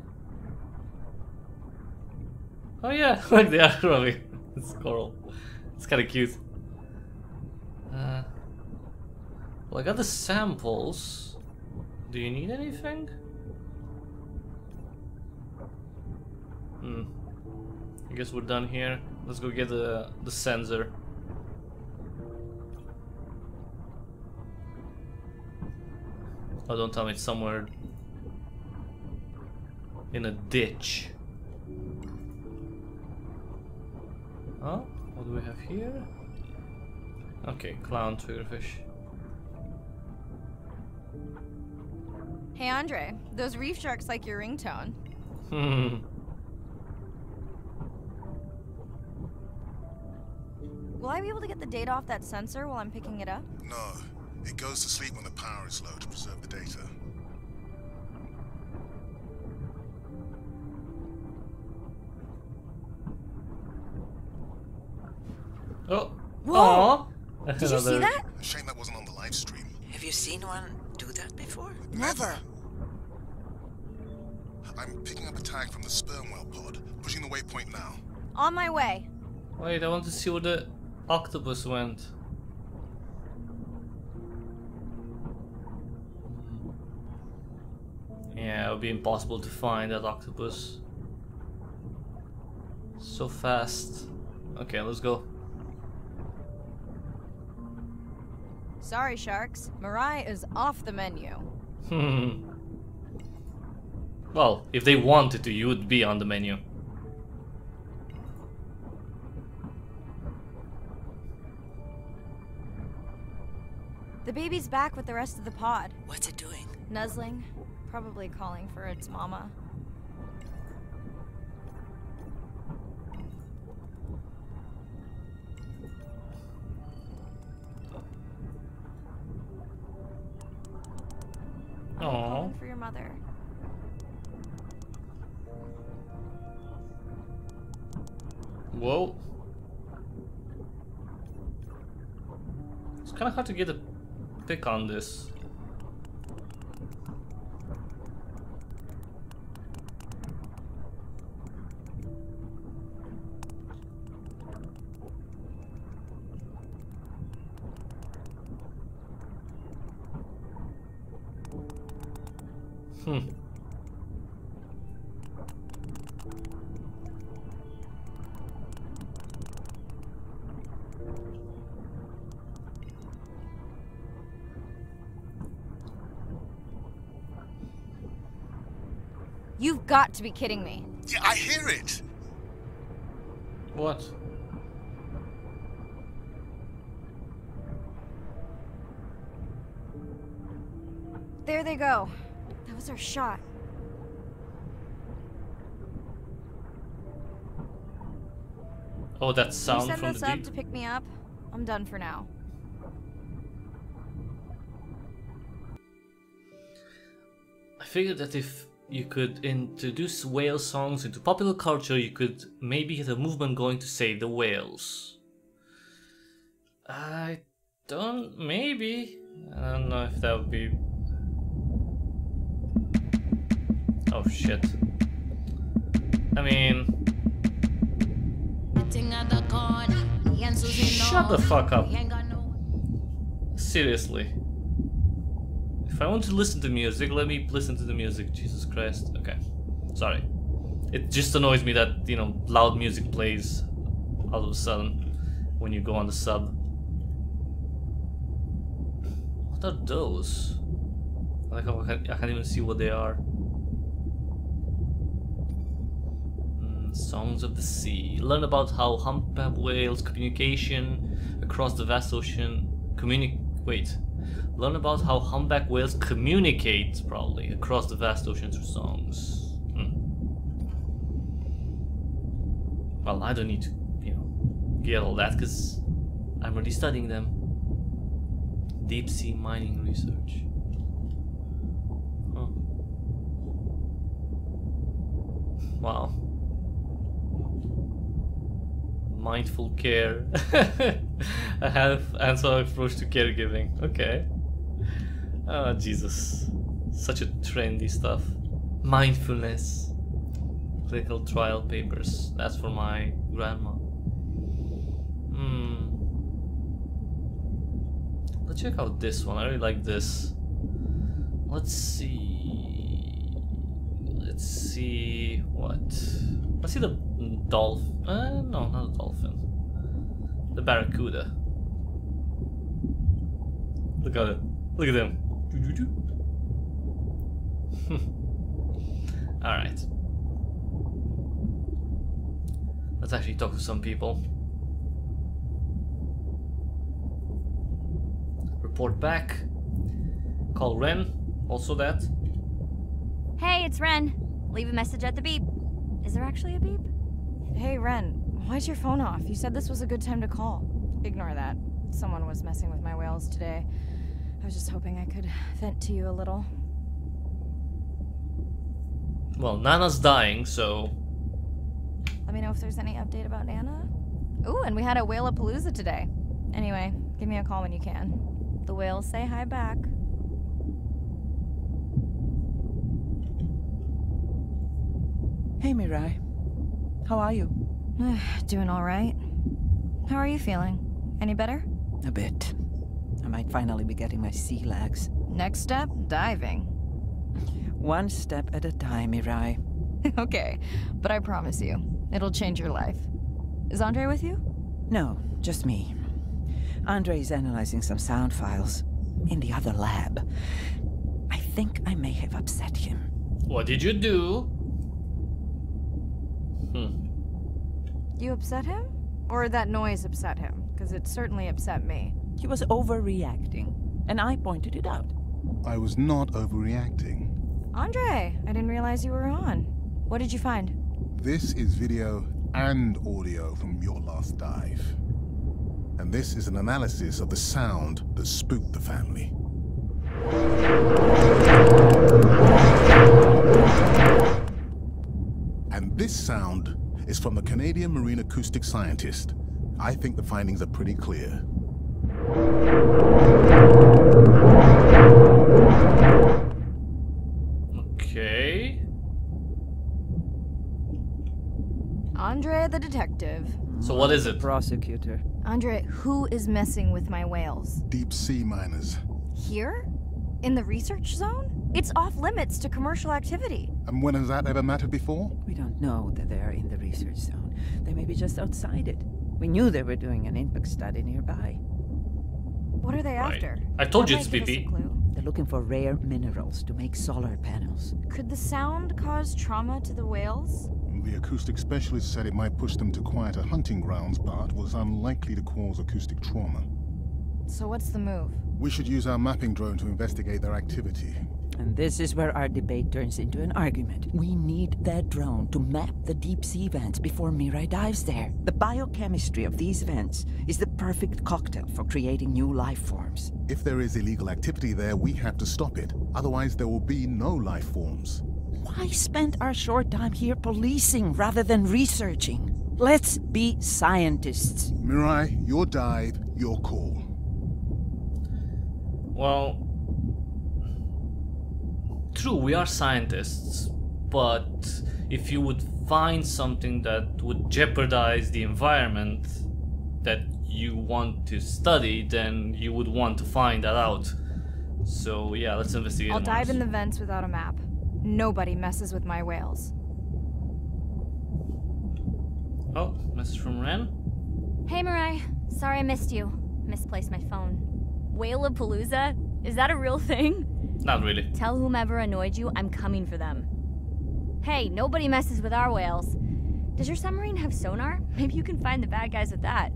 Oh yeah, like they are rubbing. It's coral. It's kind of cute. Well, I got the samples. Do you need anything? Hmm. I guess we're done here. Let's go get the sensor. Oh, don't tell me it's somewhere in a ditch. Huh? What do we have here? Okay, clown triggerfish. Hey Andre, those reef sharks like your ringtone. Hmm. Will I be able to get the data off that sensor while I'm picking it up? No. It goes to sleep when the power is low to preserve the data. Oh! Whoa! Aww. Did you see that? A shame that wasn't on the live stream. Have you seen one do that before? Never! I'm picking up a tag from the sperm whale pod. Pushing the waypoint now. On my way. Wait, I want to see where the octopus went. Yeah, it would be impossible to find that octopus. So fast. Okay, let's go. Sorry, sharks. Mariah is off the menu. Hmm. Well, if they wanted to, you would be on the menu. The baby's back with the rest of the pod. What's it doing? Nuzzling. Probably calling for its mama. Oh, for your mother. Whoa. It's kind of hard to get a pick on this. Hmm. You've got to be kidding me. Yeah, I hear it. What? There they go. That was our shot. Oh, that sound from the deep. You set this up to pick me up? I'm done for now. I figured that if you could introduce whale songs into popular culture, you could maybe get a movement going to save the whales. I don't... maybe... I don't know if that would be... Oh shit. I mean... Shut the fuck up. Seriously. If I want to listen to music, let me listen to the music. Jesus Christ. Okay. Sorry. It just annoys me that, you know, loud music plays all of a sudden when you go on the sub. What are those? Like I can't even see what they are. Songs of the Sea. Learn about how humpback whales communication across the vast ocean. Learn about how humpback whales communicate, probably, across the vast ocean through songs. Well, I don't need to, you know, get all that because I'm already studying them. Deep sea mining research. Huh. Wow. Mindful care. I have and so I approach to caregiving. Okay. Oh Jesus. Such a trendy stuff. Mindfulness. Clinical trial papers. That's for my grandma. Let's check out this one. I really like this. Let's see. Let's see what. Let's see the dolphin. No, not a dolphin. The barracuda. Look at it. Look at them. All right. Let's actually talk to some people. Report back. Call Ren. Also that. Hey, it's Ren. Leave a message at the beep. Is there actually a beep? Hey, Ren, why's your phone off? You said this was a good time to call. Ignore that. Someone was messing with my whales today. I was just hoping I could vent to you a little. Well, Nana's dying, so... Let me know if there's any update about Nana. Ooh, and we had a whale-a-palooza today. Anyway, give me a call when you can. The whales say hi back. Hey, Mirai. How are you? Doing all right. How are you feeling? Any better? A bit. I might finally be getting my sea legs. Next step, diving. One step at a time, Mirai. Okay, but I promise you, it'll change your life. Is Andre with you? No, just me. Andre is analyzing some sound files in the other lab. I think I may have upset him. What did you do? You upset him? Or that noise upset him? Because it certainly upset me. He was overreacting, and I pointed it out. I was not overreacting. Andre, I didn't realize you were on. What did you find? This is video and audio from your last dive. And this is an analysis of the sound that spooked the family. And this sound is from the Canadian Marine Acoustic Scientist. I think the findings are pretty clear. Okay. Andre the detective. So what is it? Prosecutor. Andre, who is messing with my whales? Deep sea miners. Here? In the research zone? It's off limits to commercial activity. And when has that ever mattered before? We don't know that they are in the research zone. They may be just outside it. We knew they were doing an impact study nearby. What are they after? I told you it's BP. They're looking for rare minerals to make solar panels. Could the sound cause trauma to the whales? The acoustic specialist said it might push them to quieter hunting grounds, but was unlikely to cause acoustic trauma. So what's the move? We should use our mapping drone to investigate their activity. And this is where our debate turns into an argument. We need that drone to map the deep sea vents before Mirai dives there. The biochemistry of these vents is the perfect cocktail for creating new life forms. If there is illegal activity there, we have to stop it. Otherwise, there will be no life forms. Why spend our short time here policing rather than researching? Let's be scientists. Mirai, your dive, your call. Well, true, we are scientists, but if you would find something that would jeopardize the environment that you want to study, then you would want to find that out. So yeah, let's investigate. I'll dive in the vents without a map. Nobody messes with my whales. Oh, message from Ren. Hey, Mariah. Sorry I missed you. Misplaced my phone. Whalepalooza? Is that a real thing? Not really. Tell whomever annoyed you I'm coming for them. Hey, nobody messes with our whales. Does your submarine have sonar? Maybe you can find the bad guys with that.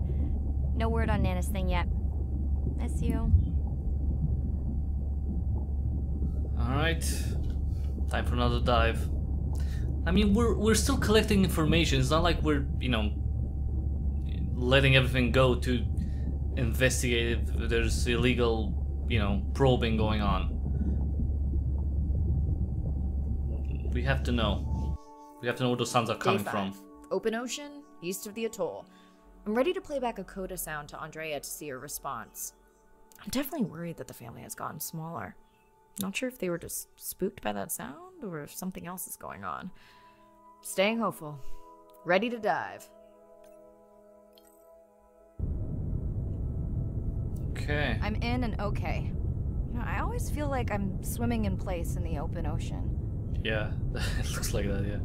No word on Nana's thing yet. Miss you. Alright. Time for another dive. I mean, we're still collecting information. It's not like we're, you know, letting everything go to investigate if there's illegal, you know, probing going on. We have to know. We have to know where those sounds are coming from. Open ocean, east of the atoll. I'm ready to play back a coda sound to Andrea to see her response. I'm definitely worried that the family has gotten smaller. Not sure if they were just spooked by that sound or if something else is going on. Staying hopeful. Ready to dive. Okay. I'm in and okay. You know, I always feel like I'm swimming in place in the open ocean. Yeah, it looks like that, yeah.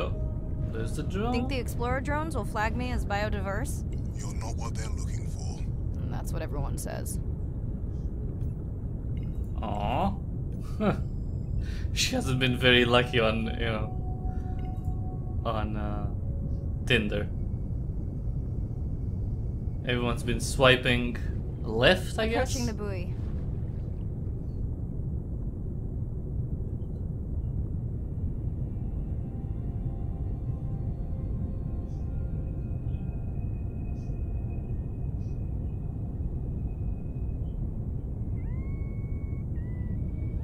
Oh, there's the drone. Think the explorer drones will flag me as biodiverse? You're not what they're looking for. And that's what everyone says. Aww. Huh. She hasn't been very lucky on, you know, on Tinder. Everyone's been swiping left, I guess? Touching the buoy.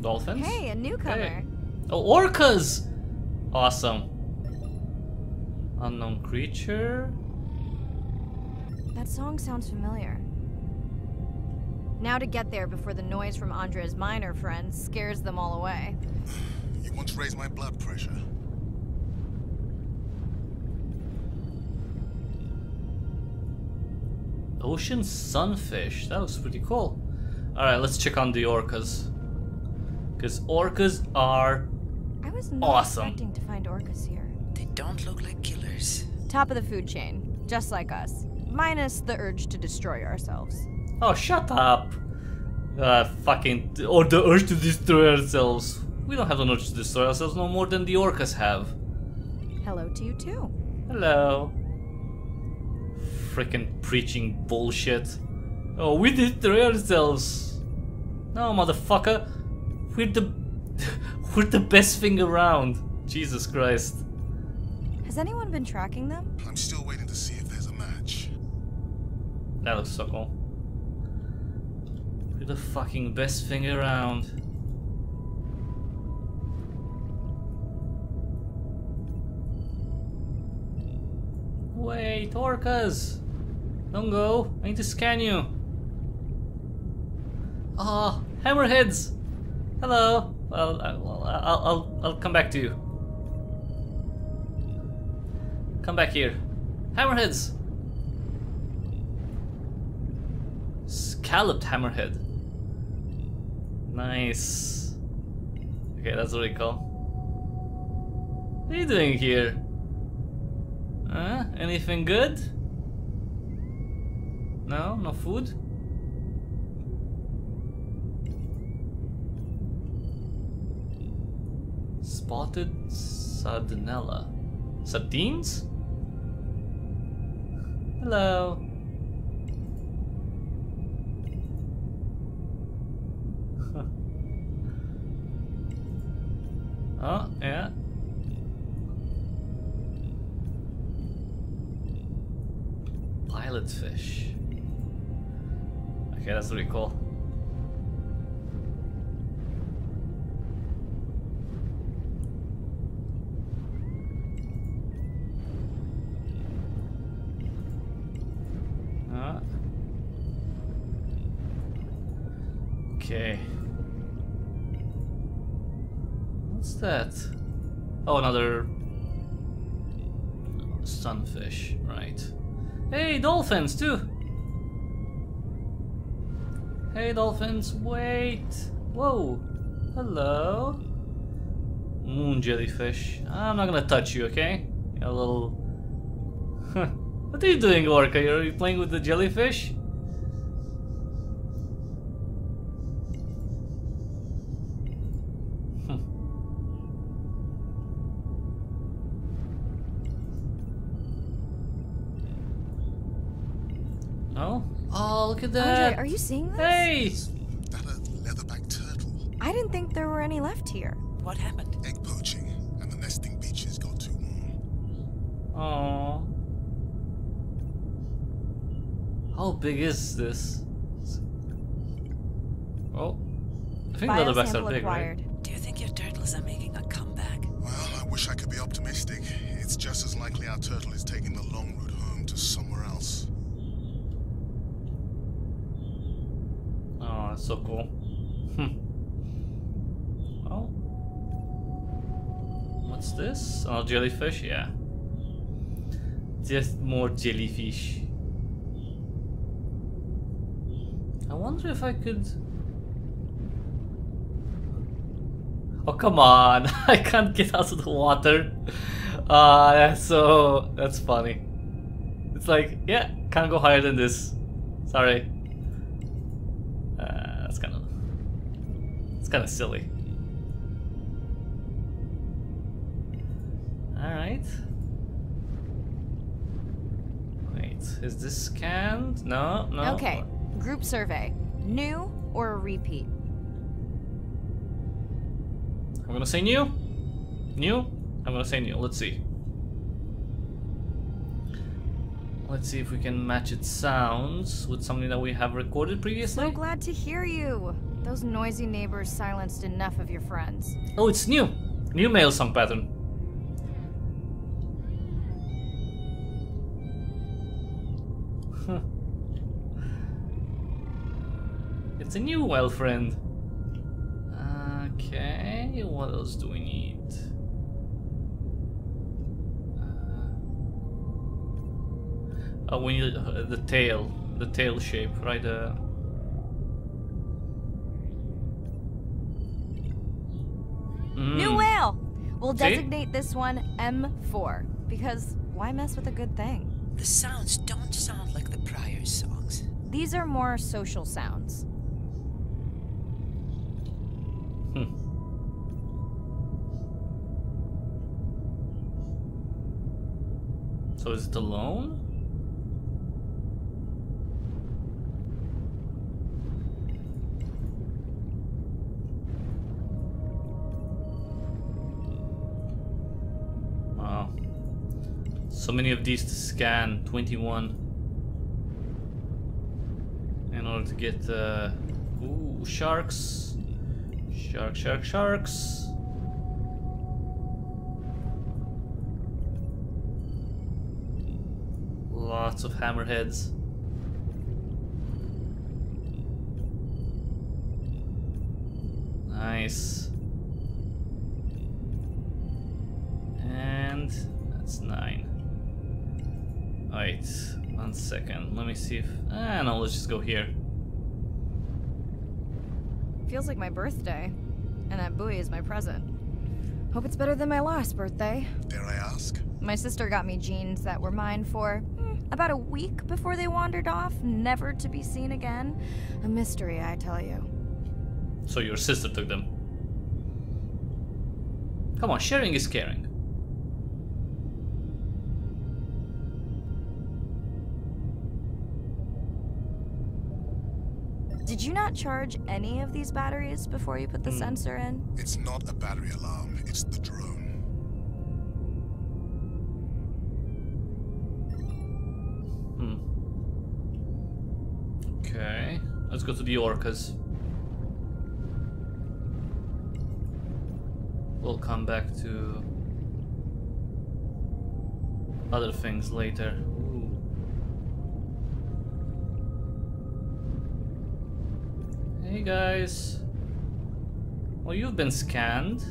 Dolphins? Hey, a newcomer. Hey. Oh, orcas! Awesome. Unknown creature. That song sounds familiar. Now to get there before the noise from Andre's minor friend scares them all away. You once raised my blood pressure. Ocean sunfish. That looks pretty cool. Alright, let's check on the orcas. Because orcas are awesome. I was not expecting to find orcas here. They don't look like killers. Top of the food chain, just like us. Minus the urge to destroy ourselves. Oh, shut up! Fucking... Or the urge to destroy ourselves. We don't have the urge to destroy ourselves no more than the orcas have. Hello to you too. Hello. Freaking preaching bullshit. Oh, we destroy ourselves. No, motherfucker. We're the best thing around. Jesus Christ. Has anyone been tracking them? I'm still waiting to see if there's a match. That looks so cool. You're the fucking best thing around. Wait, orcas! Don't go, I need to scan you. Ah, oh, hammerheads! Hello! I'll come back to you. Come back here. Hammerheads! Scalloped hammerhead. Nice. Okay, that's what we call. What are you doing here? Huh? Anything good? No? No food? Spotted sardinella. Sardines? Hello. Oh, yeah. Pilot fish. Okay, that's really cool. Okay. What's that? Oh, another sunfish, right. Hey, dolphins too! Hey, dolphins, wait! Whoa! Hello! Moon jellyfish. I'm not gonna touch you, okay? a little... What are you doing, Orca? Are you playing with the jellyfish? Oh? Oh, look at that! Andre, are you seeing this? Hey! Is that a leatherback turtle? I didn't think there were any left here. What happened? Egg poaching, and the nesting beaches got too warm. Oh. How big is this? Oh. I think leatherbacks are big, right? Do you think your turtles are making a comeback? Well, I wish I could be optimistic. It's just as likely our turtle is taking the long route home to somewhere else. Oh, that's so cool. Oh. What's this? Oh, jellyfish? Yeah. Just more jellyfish. I wonder if I could... Oh, come on! I can't get out of the water! That's funny. It's like, yeah, can't go higher than this. Sorry. Kind of silly. All right. Wait, is this scanned? No, no. Okay. Group survey. New or a repeat? I'm gonna say new. New. I'm gonna say new. Let's see. Let's see if we can match its sounds with something that we have recorded previously. So glad to hear you. Those noisy neighbors silenced enough of your friends. Oh, it's new! New male song pattern. It's a new whale friend. Okay, what else do we need? Oh, we need the tail shape, right? New whale! We'll designate this one M4, because why mess with a good thing? The sounds don't sound like the prior songs. These are more social sounds. So is it alone? So many of these to scan, 21, in order to get ooh, sharks, shark, shark, sharks. Lots of hammerheads. Nice. And that's 9. Alright, 1 second. Let me see if... Ah, no, let's just go here. Feels like my birthday. And that buoy is my present. Hope it's better than my last birthday. Dare I ask? My sister got me jeans that were mine for about a week before they wandered off, never to be seen again. A mystery, I tell you. So your sister took them. Come on, sharing is caring. Did you not charge any of these batteries before you put the sensor in? It's not a battery alarm, it's the drone. Okay, let's go to the orcas. We'll come back to other things later. Hey guys. Well, you've been scanned.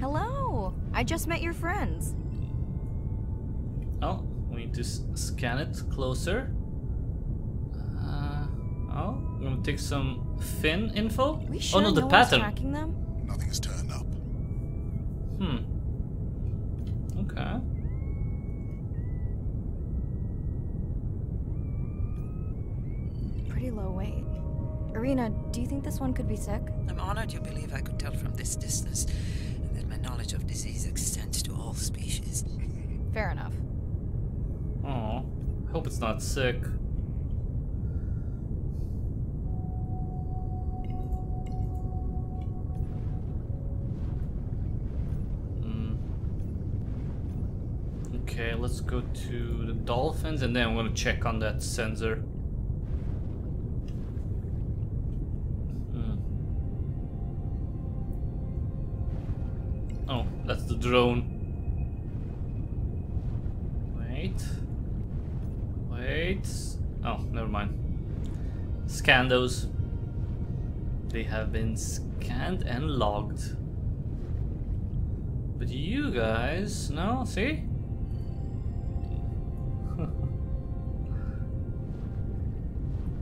Hello. I just met your friends. Oh, we need to scan it closer. Oh, we're gonna take some fin info. We sure know what's tracking them? Nothing's turned up. Okay. Pretty low weight. Irina, do you think this one could be sick? I'm honored you believe I could tell from this distance and that my knowledge of disease extends to all species. Fair enough. Aw, I hope it's not sick. Okay, let's go to the dolphins and then I'm gonna check on that sensor. Oh, that's the drone. Wait. Oh, never mind. Scan those. They have been scanned and logged. But you guys, no, see?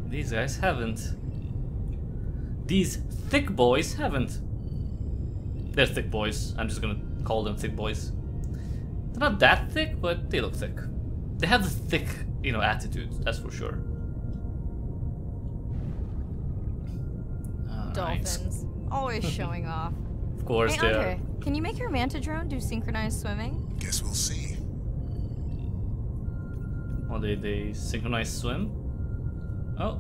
These guys haven't. These thick boys haven't. They're thick boys. I'm just gonna call them thick boys. They're not that thick, but they look thick. They have the thick, you know, attitude, that's for sure. Dolphins. Always showing off. Of course they are. Andre, can you make your manta drone do synchronized swimming? Guess we'll see. Well, they synchronized swim? Oh.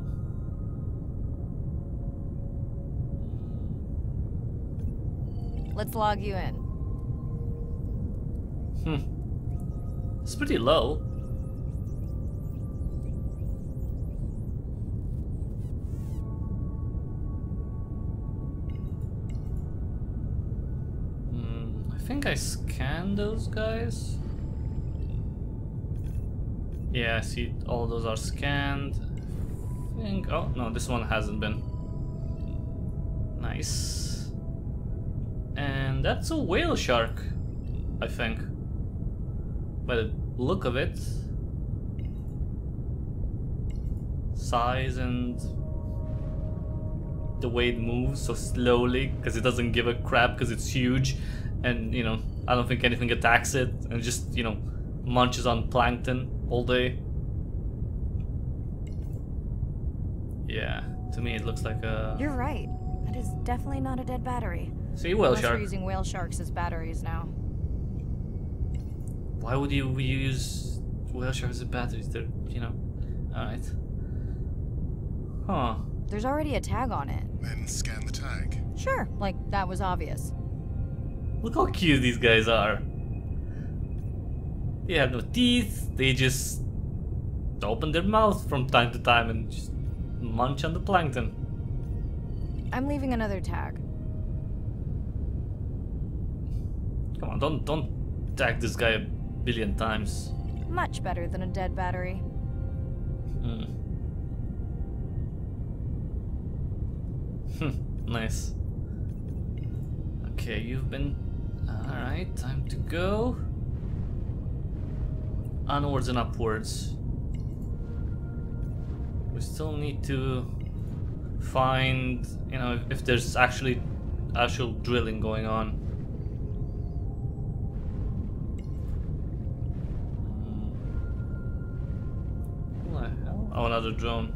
Let's log you in. It's pretty low. I think I scanned those guys. Yeah, I see all those are scanned. I think, oh no, this one hasn't been. Nice. And that's a whale shark, I think. By the look of it, size and the way it moves so slowly because it doesn't give a crap because it's huge, and you know, I don't think anything attacks it, and it just, you know, munches on plankton all day. Yeah, to me it looks like a. You're right. That is definitely not a dead battery. See, whale shark. Unless we're using whale sharks as batteries now. Why would you use whale sharks as batteries? They're, you know, alright. Huh. There's already a tag on it. Then scan the tag. Sure, like that was obvious. Look how cute these guys are. They have no teeth, they just open their mouth from time to time and just munch on the plankton. I'm leaving another tag. Come on, don't tag this guy. Billion times. Much better than a dead battery. Nice. Okay, you've been. Alright, time to go. Onwards and upwards. We still need to find, you know, if there's actual drilling going on. Oh, another drone.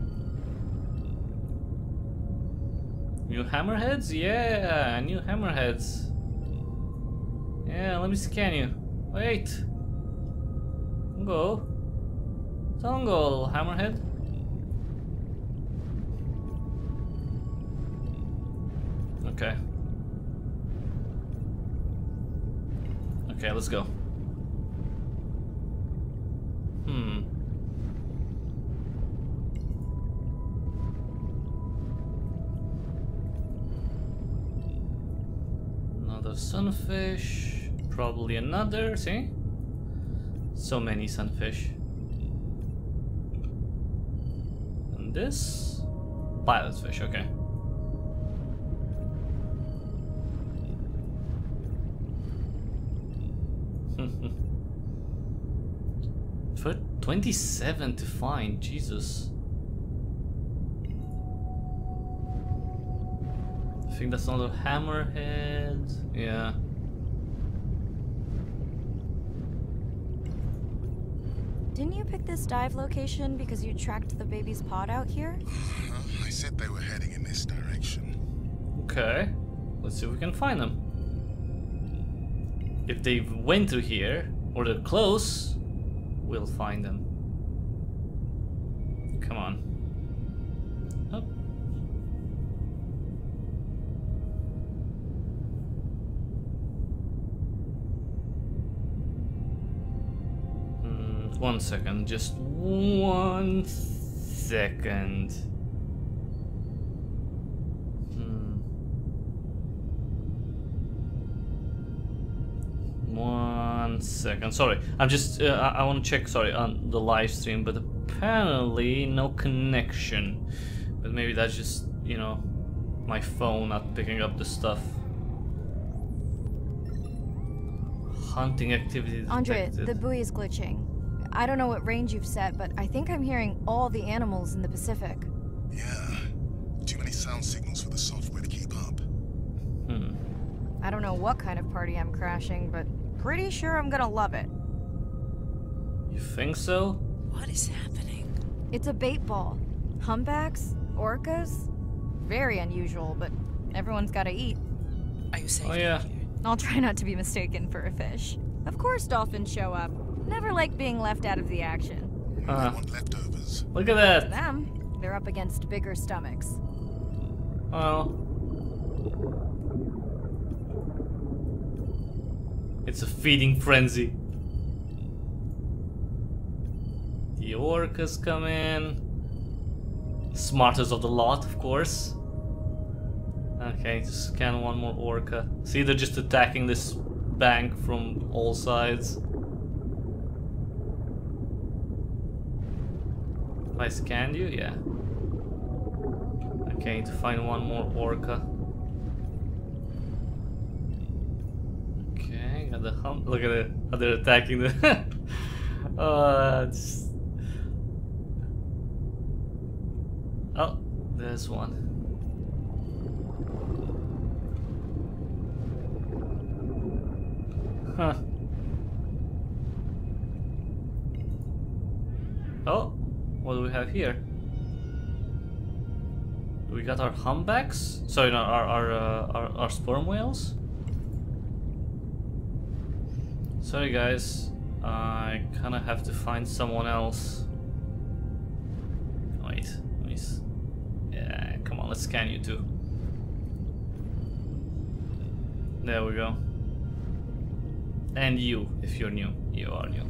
New hammerheads? Yeah, new hammerheads. Yeah, let me scan you. Wait. Go. Don't go, little hammerhead. Okay. Okay, let's go. Sunfish, probably another, see? So many sunfish. And this? Pilot fish, okay. For 27 to find, Jesus. I think that's another hammerhead. Yeah. Didn't you pick this dive location because you tracked the baby's pod out here? I said they were heading in this direction. Okay, let's see if we can find them. If they went through here, or they're close, we'll find them. Come on. Up. One second, just 1 second. One second, sorry, I'm just, I want to check, sorry, on the live stream, but apparently no connection. But maybe that's just, you know, my phone not picking up the stuff. Hunting activities. Andre, the buoy is glitching. I don't know what range you've set, but I think I'm hearing all the animals in the Pacific. Yeah, too many sound signals for the software to keep up. I don't know what kind of party I'm crashing, but pretty sure I'm gonna love it. You think so? What is happening? It's a bait ball. Humpbacks, orcas. Very unusual, but everyone's gotta eat. Are you saying? Oh yeah. I'll try not to be mistaken for a fish. Of course dolphins show up. Never like being left out of the action. I want leftovers. Look at that. For them, they're up against bigger stomachs. Well. It's a feeding frenzy. The orcas come in. Smartest of the lot, of course. Okay, just scan one more orca. See, they're just attacking this bank from all sides. If I scanned you, yeah. Okay, to find one more orca. The hump, look at it, how they're attacking the. Oh, there's one. Huh. Oh, what do we have here? We got our humpbacks? Sorry, no, our sperm whales? Sorry guys, I kinda have to find someone else. Wait, let me yeah, come on, let's scan you too. There we go. And you, if you're new. You are new.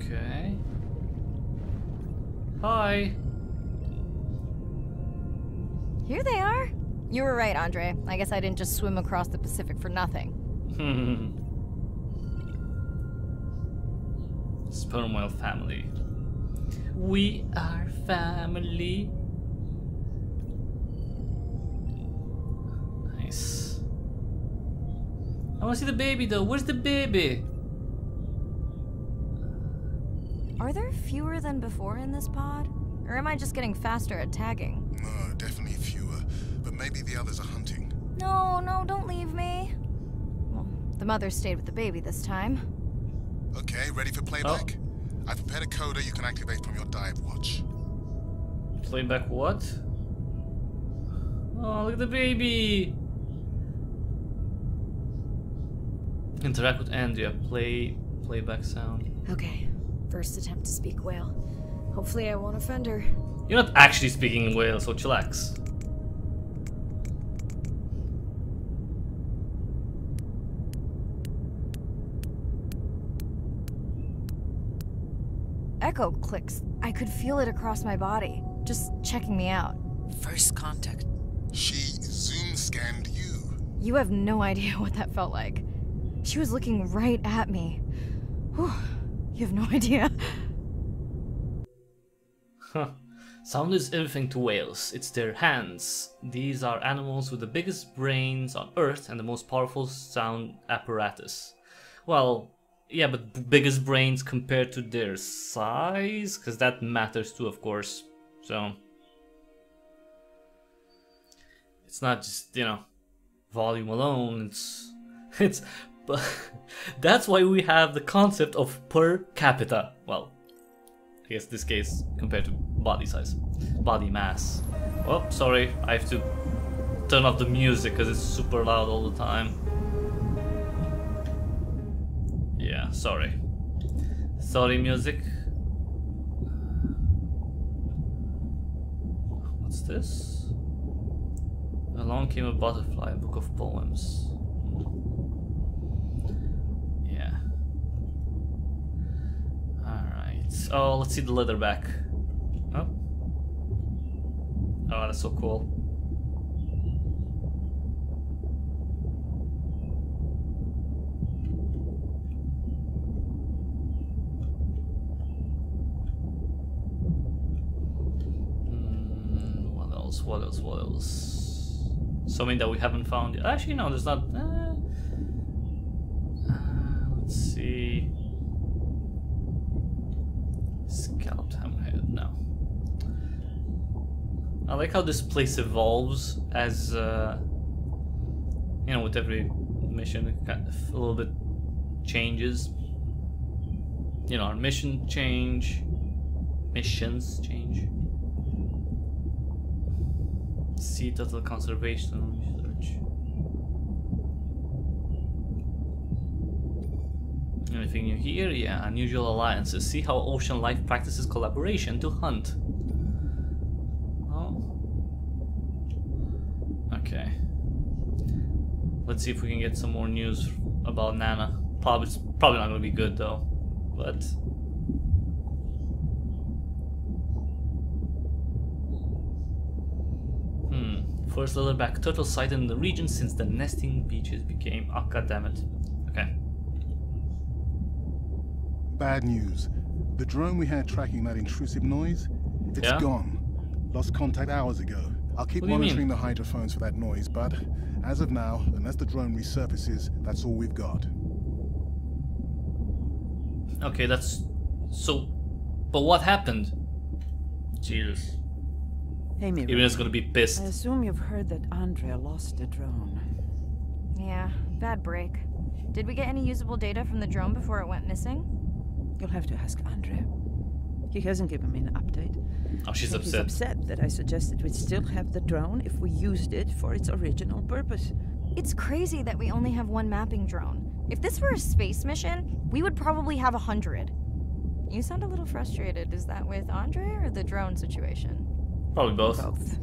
Okay. Hi! Here they are! You were right, Andre. I guess I didn't just swim across the Pacific for nothing. Sperm whale family. We are family. Nice. I want to see the baby though. Where's the baby? Are there fewer than before in this pod? Or am I just getting faster at tagging? No, definitely fewer. But maybe the others are hunting. No, no, don't leave me. Well, the mother stayed with the baby this time. Okay, ready for playback? Oh. I've prepared a coda you can activate from your dive watch. Playback what? Oh, look at the baby! Interact with Andrea. Playback sound. Okay, first attempt to speak whale. Hopefully I won't offend her. You're not actually speaking whale, so chillax. Echo clicks. I could feel it across my body, just checking me out. First contact. She zoom scanned you. You have no idea what that felt like. She was looking right at me. Whew. You have no idea. Huh. Sound is everything to whales. It's their hands. These are animals with the biggest brains on Earth and the most powerful sound apparatus. Well, yeah, but biggest brains compared to their size? Because that matters too, of course. So, it's not just, you know, volume alone. It's But that's why we have the concept of per capita. Well, I guess this case compared to body size, body mass. Oh, sorry, I have to turn off the music because it's super loud all the time. Yeah, sorry. Sorry, music. What's this? Along Came a Butterfly, a book of poems. Yeah. Alright. Oh, let's see the leatherback. Oh. Oh, that's so cool. What else? What else? Something that we haven't found yet. Actually, no, there's not. Let's see. Scalped hammerhead. No. I like how this place evolves as you know, with every mission, it kind of a little bit changes. You know, our missions change. Sea turtle conservation research. Anything new here? Yeah, unusual alliances. See how ocean life practices collaboration to hunt. Oh. Okay. Let's see if we can get some more news about Nana. Probably not gonna be good though. But. First leatherback turtle sighted in the region since the nesting beaches became. Oh, goddammit. Okay. Bad news. The drone we had tracking that intrusive noise, it's gone. Lost contact hours ago. I'll keep monitoring the hydrophones for that noise, but as of now, unless the drone resurfaces, that's all we've got. Okay, that's. So. But what happened? Jesus. Hey, Irina's gonna be pissed. I assume you've heard that Andre lost a drone. Yeah, bad break. Did we get any usable data from the drone before it went missing? You'll have to ask Andre. He hasn't given me an update. Oh, she's upset. He's upset that I suggested we'd still have the drone if we used it for its original purpose. It's crazy that we only have one mapping drone. If this were a space mission, we would probably have 100. You sound a little frustrated. Is that with Andre or the drone situation? Probably both.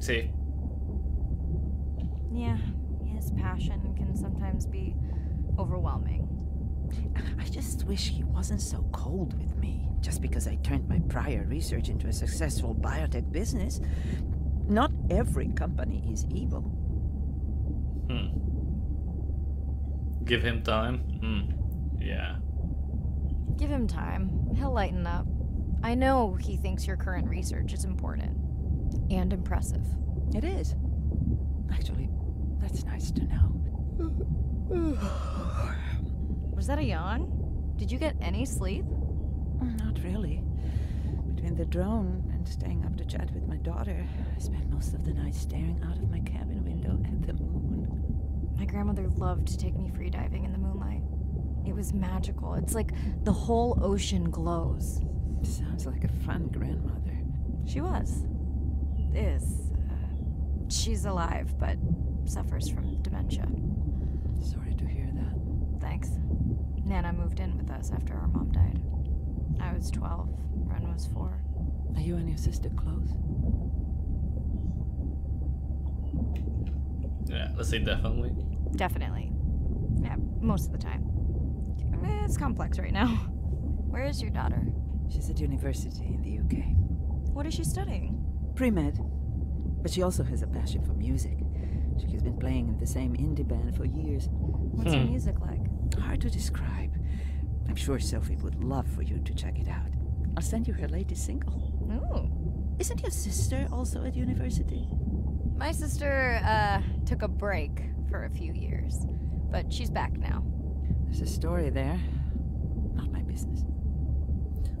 See. Yeah, his passion can sometimes be overwhelming. I just wish he wasn't so cold with me. Just because I turned my prior research into a successful biotech business, not every company is evil. Hmm. Give him time. Hmm. Yeah. Give him time. He'll lighten up. I know he thinks your current research is important. And impressive. It is. Actually, that's nice to know. Was that a yawn? Did you get any sleep? Not really. Between the drone and staying up to chat with my daughter, I spent most of the night staring out of my cabin window at the moon. My grandmother loved to take me freediving in the moonlight. It was magical. It's like the whole ocean glows. Sounds like a fun grandmother. She was. Is. She's alive, but suffers from dementia. Sorry to hear that. Thanks. Nana moved in with us after our mom died. I was 12. Ren was 4. Are you and your sister close? Yeah, let's say definitely. Definitely. Yeah, most of the time. It's complex right now. Where is your daughter? She's at university in the UK. What is she studying? Pre-med. But she also has a passion for music. She's been playing in the same indie band for years. What's her music like? Hard to describe. I'm sure Sophie would love for you to check it out. I'll send you her latest single. Ooh. Isn't your sister also at university? My sister took a break for a few years, but she's back now. There's a story there. Not my business.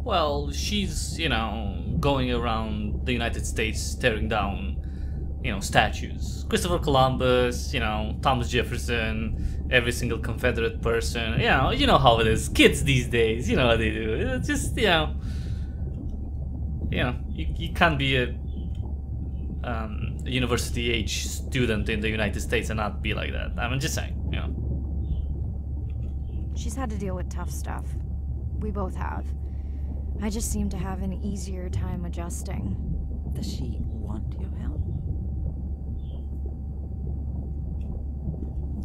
Well, she's, you know, going around the United States tearing down you know, statues. Christopher Columbus, you know, Thomas Jefferson, every single Confederate person. You know how it is. Kids these days, you know what they do. It's just, you can't be a university age student in the United States and not be like that. I'm just saying, you know. She's had to deal with tough stuff. We both have. I just seem to have an easier time adjusting. Does she want your help?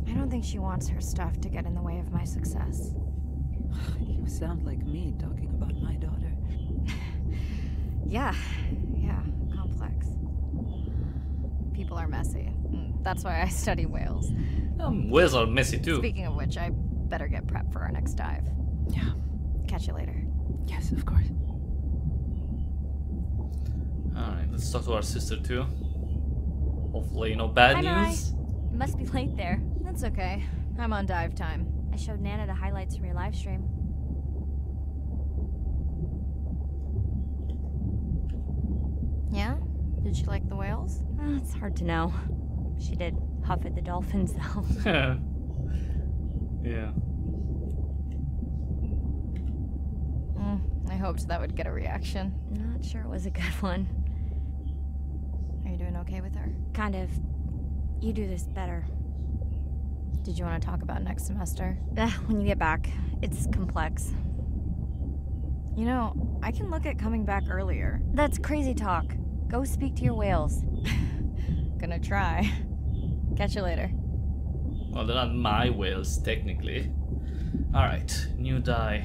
I don't think she wants her stuff to get in the way of my success. You sound like me talking about my daughter. Yeah, complex. People are messy. That's why I study whales. Whales are messy too. Speaking of which, I better get prepped for our next dive. Yeah. Catch you later. Yes, of course. Alright, let's talk to our sister too. Hopefully no bad news. Hi. It must be late there. That's okay. I'm on dive time. I showed Nana the highlights from your live stream. Yeah? Did she like the whales? It's hard to know. She did huff at the dolphins though. Yeah. I hoped that would get a reaction. Not sure it was a good one. Are you doing okay with her? Kind of. You do this better. Did you want to talk about next semester? When you get back. It's complex. You know, I can look at coming back earlier. That's crazy talk. Go speak to your whales. Gonna try. Catch you later. Well, they're not my whales, technically. Alright, new dive.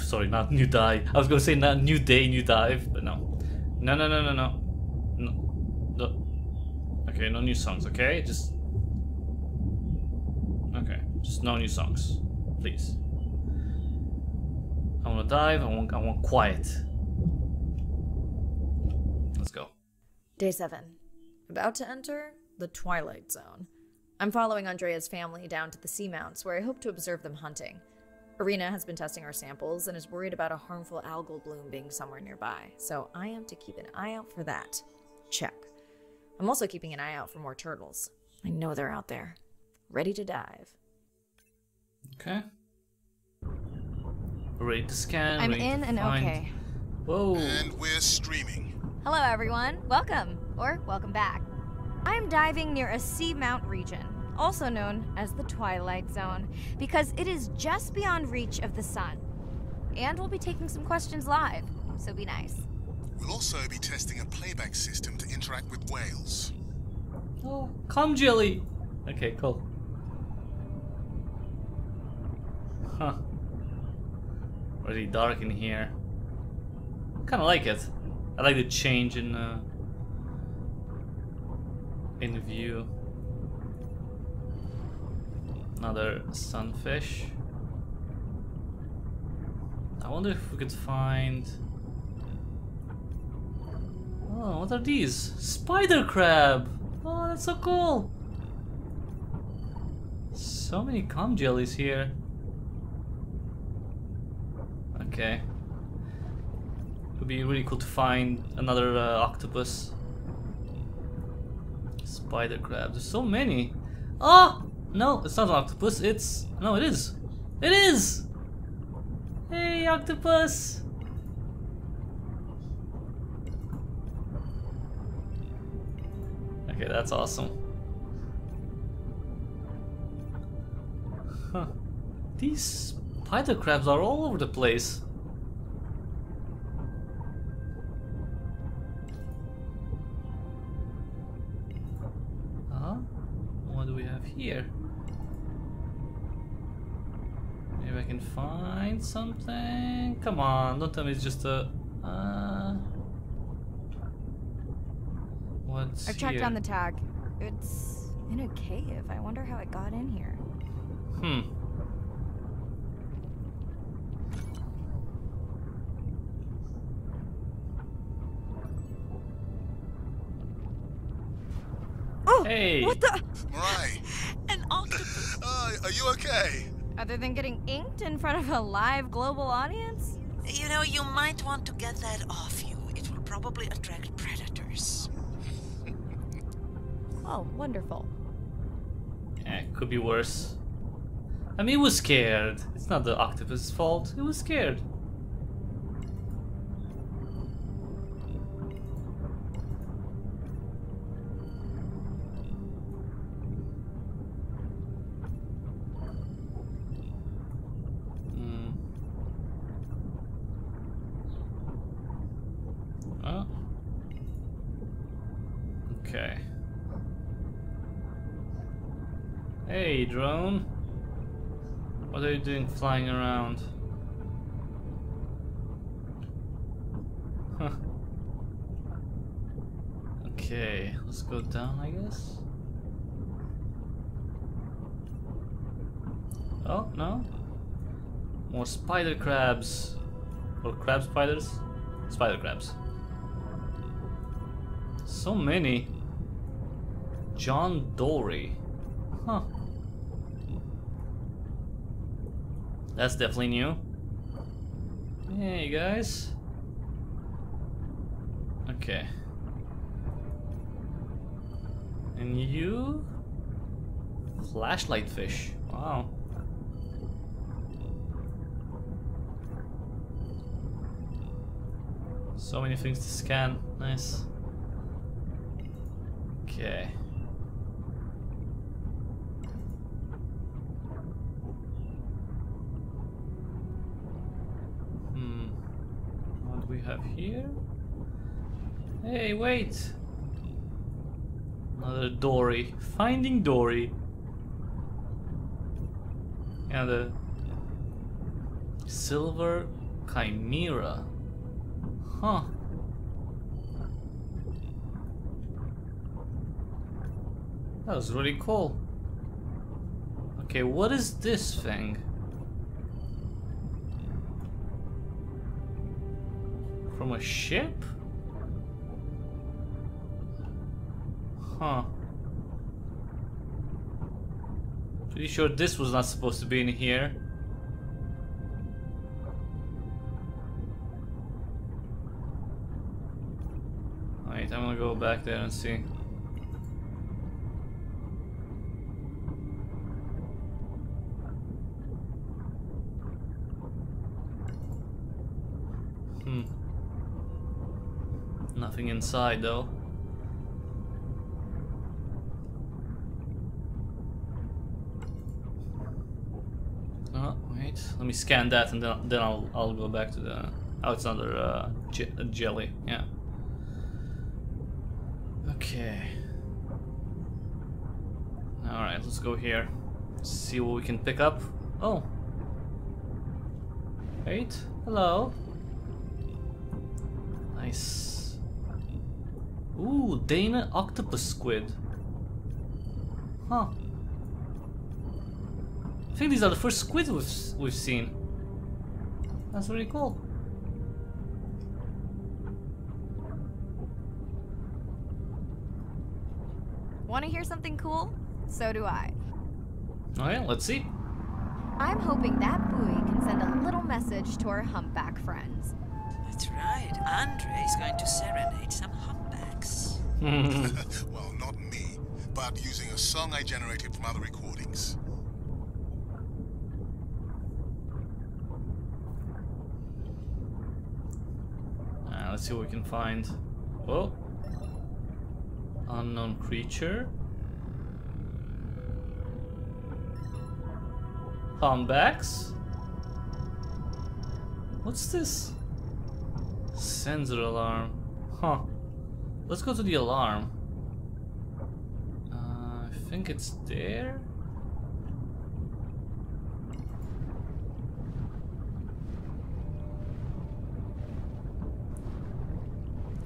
Sorry, not new dive. I was gonna say not new day, new dive, but no. No. Okay, no new songs. Okay, just no new songs, please. I want to dive. I want quiet. Let's go. Day 7. About to enter the Twilight Zone. I'm following Andrea's family down to the seamounts, where I hope to observe them hunting. Irina has been testing our samples and is worried about a harmful algal bloom being somewhere nearby, so I am to keep an eye out for that. Check. I'm also keeping an eye out for more turtles. I know they're out there. Ready to dive. Okay. Ready to scan. I'm in and okay. Whoa. And we're streaming. Hello everyone. Welcome, or welcome back. I'm diving near a seamount region, also known as the Twilight Zone, because it is just beyond reach of the sun. And we'll be taking some questions live, so be nice. We'll also be testing a playback system to interact with whales. Oh, come Jilly! Okay, cool. Huh. Really dark in here. Kinda like it. I like the change in the view. Another sunfish. I wonder if we could find... Oh, what are these? Spider crab! Oh, that's so cool! So many cum jellies here. Okay. It would be really cool to find another octopus. Spider crab. There's so many. Oh! No, it's not an octopus, it's... No, it is! It is! Hey, octopus! Okay, that's awesome. Huh. These spider crabs are all over the place. Huh? What do we have here? Maybe I can find something. Come on, don't tell me it's just a. What's here? I've checked on the tag. It's in a cave. I wonder how it got in here. Hmm. Oh! Hey! What the? Right. An octopus. Are you okay? Other than getting inked in front of a live global audience? You know, you might want to get that off you. It will probably attract predators. Oh, wonderful. Eh, could be worse. I mean, it was scared. It's not the octopus' fault. It was scared. Okay. Hey, drone. What are you doing flying around? Huh. Okay, let's go down, I guess. Oh, no. More spider crabs. Or crab spiders? Spider crabs. So many. John Dory. Huh. That's definitely new. Hey guys. Okay. And you? Flashlight fish. Wow. So many things to scan. Nice. Okay. Have here. Hey, wait! Another Dory. Finding Dory. And a silver chimera. Huh. That was really cool. Okay, what is this thing? From a ship? Huh. Pretty sure this was not supposed to be in here. Alright, I'm gonna go back there and see. Nothing inside though. Oh wait, let me scan that and then I'll go back to the. Oh, it's another jelly. Yeah. Okay. All right, let's go here. See what we can pick up. Oh. Wait. Hello. Nice. Ooh, Dana octopus squid. Huh. I think these are the first squid we've seen. That's really cool. Want to hear something cool? So do I. Alright, let's see. I'm hoping that buoy can send a little message to our humpback friends. That's right, Andre is going to serenade some humpbacks. Well, not me, but using a song I generated from other recordings. Let's see what we can find. Oh, unknown creature. Humpbacks. What's this? Sensor alarm. Huh. Let's go to the alarm. I think it's there.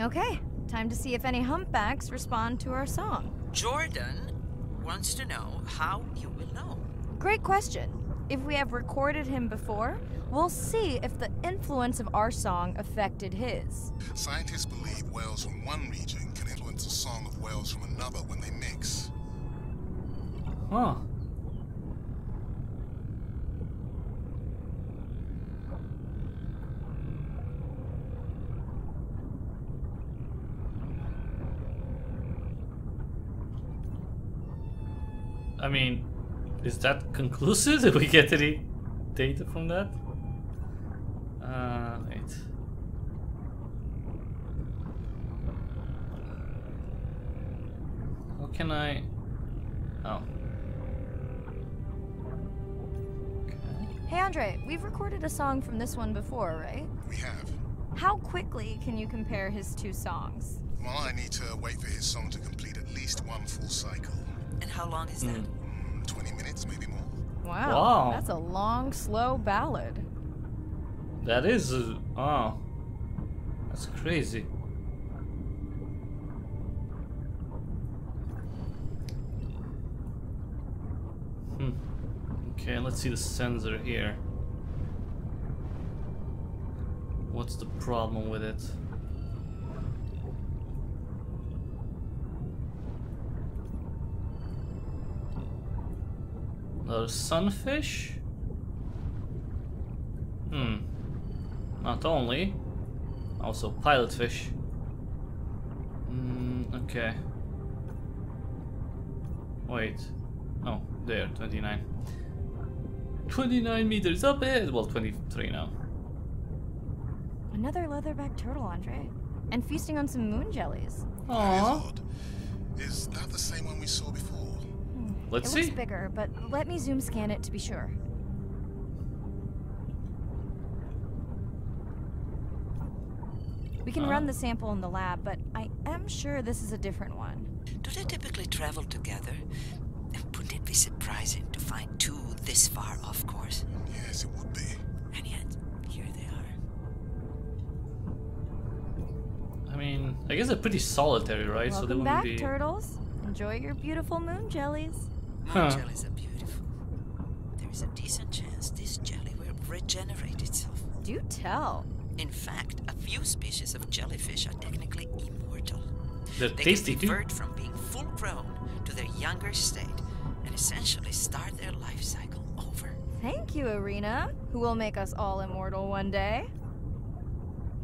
Okay, time to see if any humpbacks respond to our song. Jordan wants to know how you will know. Great question. If we have recorded him before, we'll see if the influence of our song affected his. Scientists believe whales from one region can influence the song of whales from another when they mix. Huh. I mean, is that conclusive? Did we get any data from that? Wait. How can I... Oh. Hey Andre, we've recorded a song from this one before, right? We have. How quickly can you compare his two songs? Well, I need to wait for his song to complete at least one full cycle. And how long is that? 20 minutes, maybe more. Wow. That's a long, slow ballad. That is... oh. That's crazy. Okay, let's see the sensor here. What's the problem with it? Another sunfish? Not only, also pilotfish. Okay. Wait. Oh, there, 29. 29 meters up ahead. Well, 23 now. Another leatherback turtle, Andre, and feasting on some moon jellies. Aww. Is that the same one we saw before? Let's see. It looks bigger, but let me zoom scan it to be sure. We can run the sample in the lab, but I am sure this is a different one. Do they typically travel together? Wouldn't it be surprising to find two this far off course? Yes, it would be. And yet, here they are. I mean, I guess they're pretty solitary, right? Welcome so they wouldn't be... turtles. Enjoy your beautiful moon jellies. Moon jellies are beautiful. There is a decent chance this jelly will regenerate itself. Do tell. In fact, a few species of jellyfish are technically immortal. They can divert from being full grown to their younger state and essentially start their life cycle over. Thank you, Irina, who will make us all immortal one day.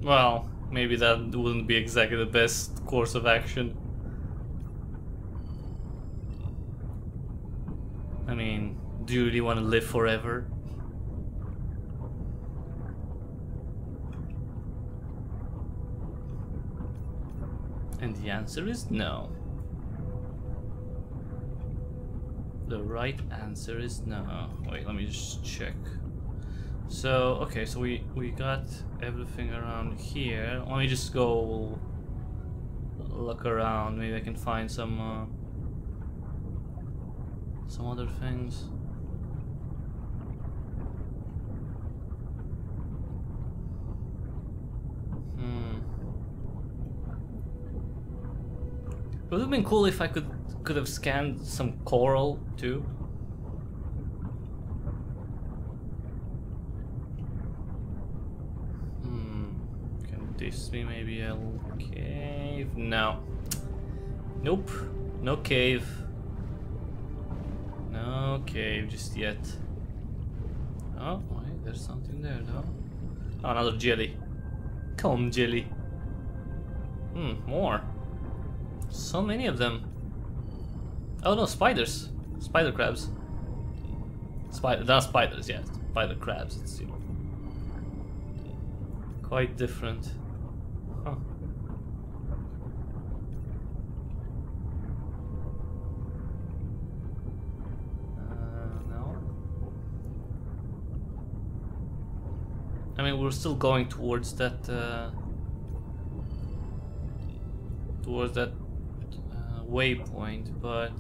Well, maybe that wouldn't be exactly the best course of action. I mean, do you really want to live forever? And the answer is no. The right answer is no. Wait, let me just check. So, okay, so we got everything around here. Let me just go look around. Maybe I can find some other things. It would have been cool if I could have scanned some coral too. Can this be maybe a cave? No. Nope. No cave. No cave just yet. Oh, wait, there's something there though. Oh, another jelly. Come on, jelly. More. So many of them. Oh no, spiders. Spider crabs. Not spiders, yeah. Spider crabs, it's, you know, quite different. Huh. No. I mean, we're still going towards that... waypoint, but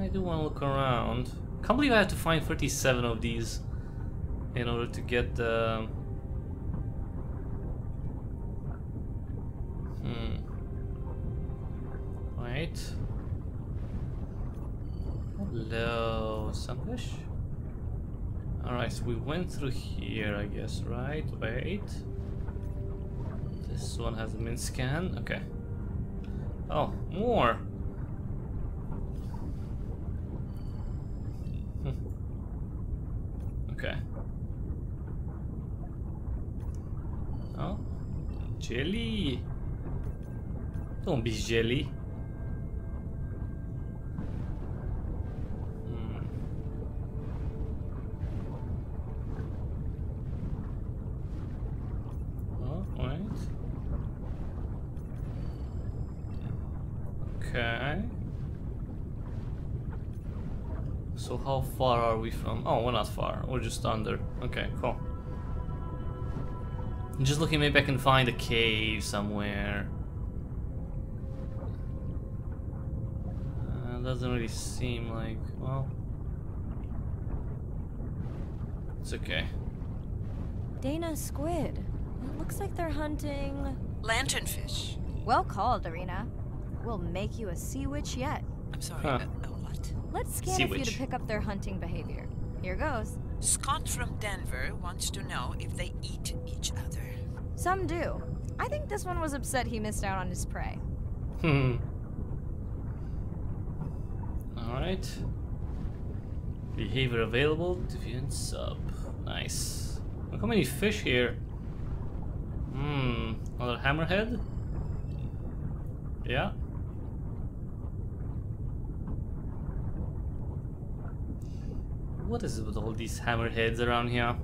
I do want to look around. Can't believe I have to find 37 of these in order to get the... Wait. Hello, sunfish. Alright, so we went through here, I guess, right? Wait. This one hasn't been scanned. Okay. Oh, more! Okay. Oh, jelly! Don't be jelly. Okay. So how far are we from? Oh, we're not far. We're just under. Okay, cool. I'm just looking, maybe I can find a cave somewhere. Doesn't really seem like, well, it's okay. Dana squid. It looks like they're hunting lanternfish. Well called, Irina. We'll make you a sea witch yet. I'm sorry, huh. But what? Let's scan sea a few witch. To pick up their hunting behavior. Here goes. Scott from Denver wants to know if they eat each other. Some do. I think this one was upset he missed out on his prey. Hmm. Alright. Behavior available, deviant sub. Nice. Look how many fish here. Hmm. Another hammerhead? Yeah. What is it with all these hammerheads around here?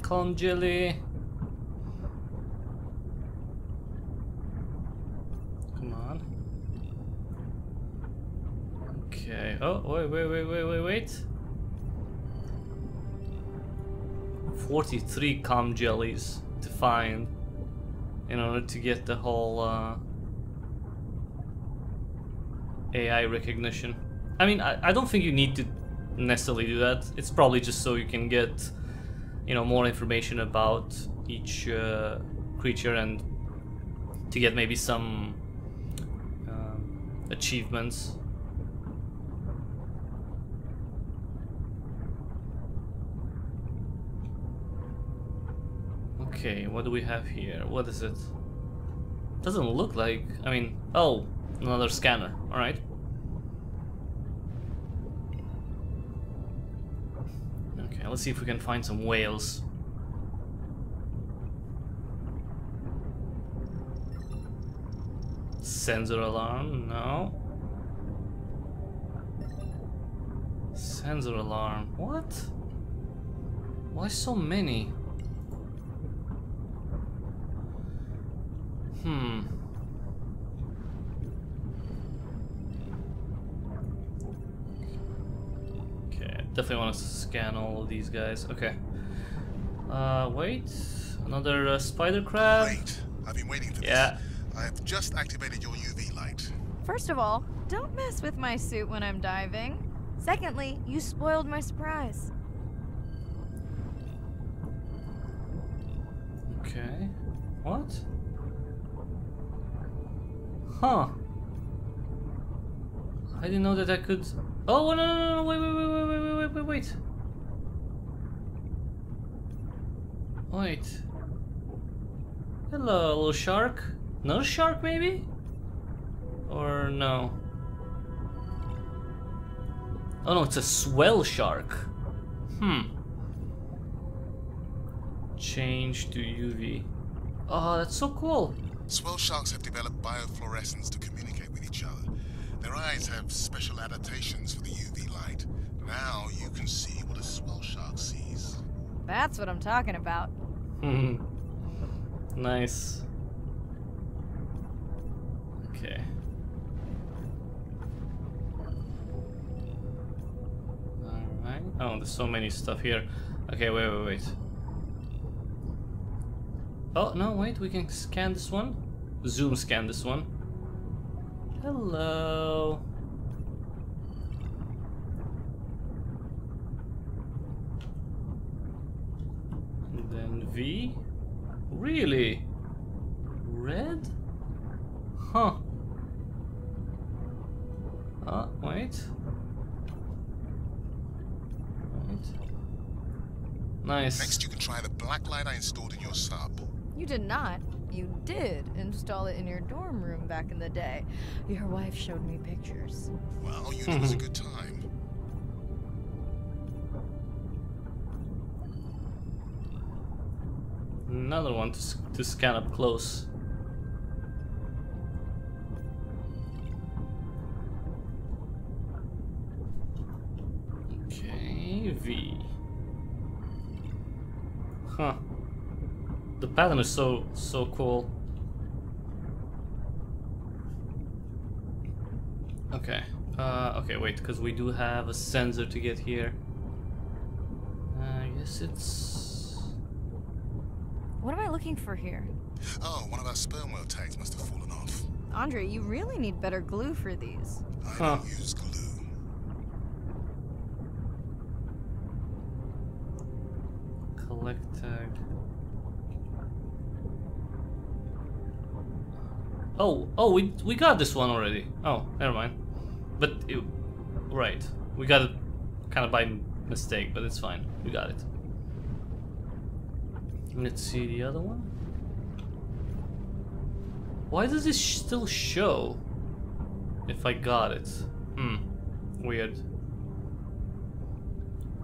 Clam jelly. Come on. Okay. Oh, wait. 43 clam jellies to find in order to get the whole AI recognition. I mean, I don't think you need to necessarily do that. It's probably just so you can get, you know, more information about each creature and to get maybe some achievements. Okay, what do we have here? What is it? Doesn't look like... I mean... Oh! Another scanner. Alright. Okay, let's see if we can find some whales. Sensor alarm? No. Sensor alarm. What? Why so many? Hmm. Okay, definitely want to scan all of these guys. Okay. Wait. Another spider crab. Great. I've been waiting for this. Yeah. I've just activated your UV light. First of all, don't mess with my suit when I'm diving. Secondly, you spoiled my surprise. Okay. What? Huh. I didn't know that I could... Oh, no, wait. Hello, little shark. Another shark, maybe? Or no? Oh, no, it's a swell shark. Hmm. Change to UV. Oh, that's so cool. Swell sharks have developed biofluorescence to communicate with each other. Their eyes have special adaptations for the UV light. Now you can see what a swell shark sees. That's what I'm talking about. Hmm. Nice. Okay. Alright. Oh, there's so many stuff here. Okay, wait. Oh, no, wait, we can scan this one. Zoom scan this one. Hello. And then V. Really? Red? Huh. Wait. Nice. Next, you can try the black light I installed in your sub. You did not. You did install it in your dorm room back in the day. Your wife showed me pictures. Well, you know, it was a good time. Another one to scan up close. Okay, V. Huh. The pattern is so cool. Okay. Okay, wait, because we do have a sensor to get here. I guess it's... What am I looking for here? Oh, one of our sperm whale tags must have fallen off. Andre, you really need better glue for these. I don't use glue. Collect tag. Oh, we got this one already. Oh, never mind. But, it, right. We got it kind of by mistake, but it's fine. We got it. Let's see the other one. Why does this still show? If I got it. Hmm. Weird.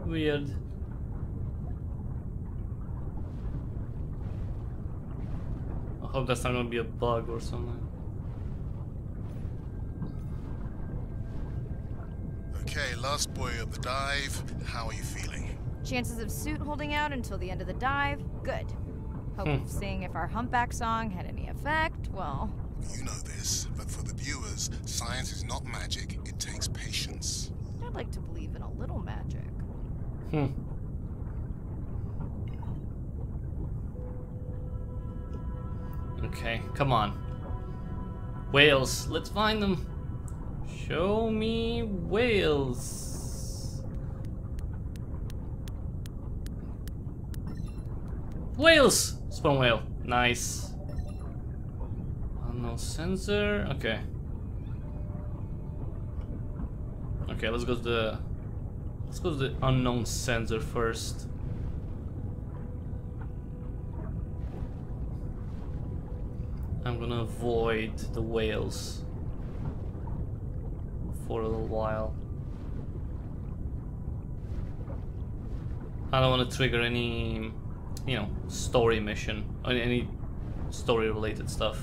Weird. I hope that's not gonna be a bug or something. Okay, last boy of the dive. How are you feeling? Chances of suit holding out until the end of the dive? Good. Hope of seeing if our humpback song had any effect. Well, you know this, but for the viewers, science is not magic. It takes patience. I'd like to believe in a little magic. Okay, come on. Whales, let's find them. Show me whales. Whales! Sperm whale. Nice. No sensor. Okay. Okay, let's go to the... Let's go to the unknown sensor first. I'm gonna avoid the whales for a little while. I don't want to trigger any... you know, story mission, or any story related stuff.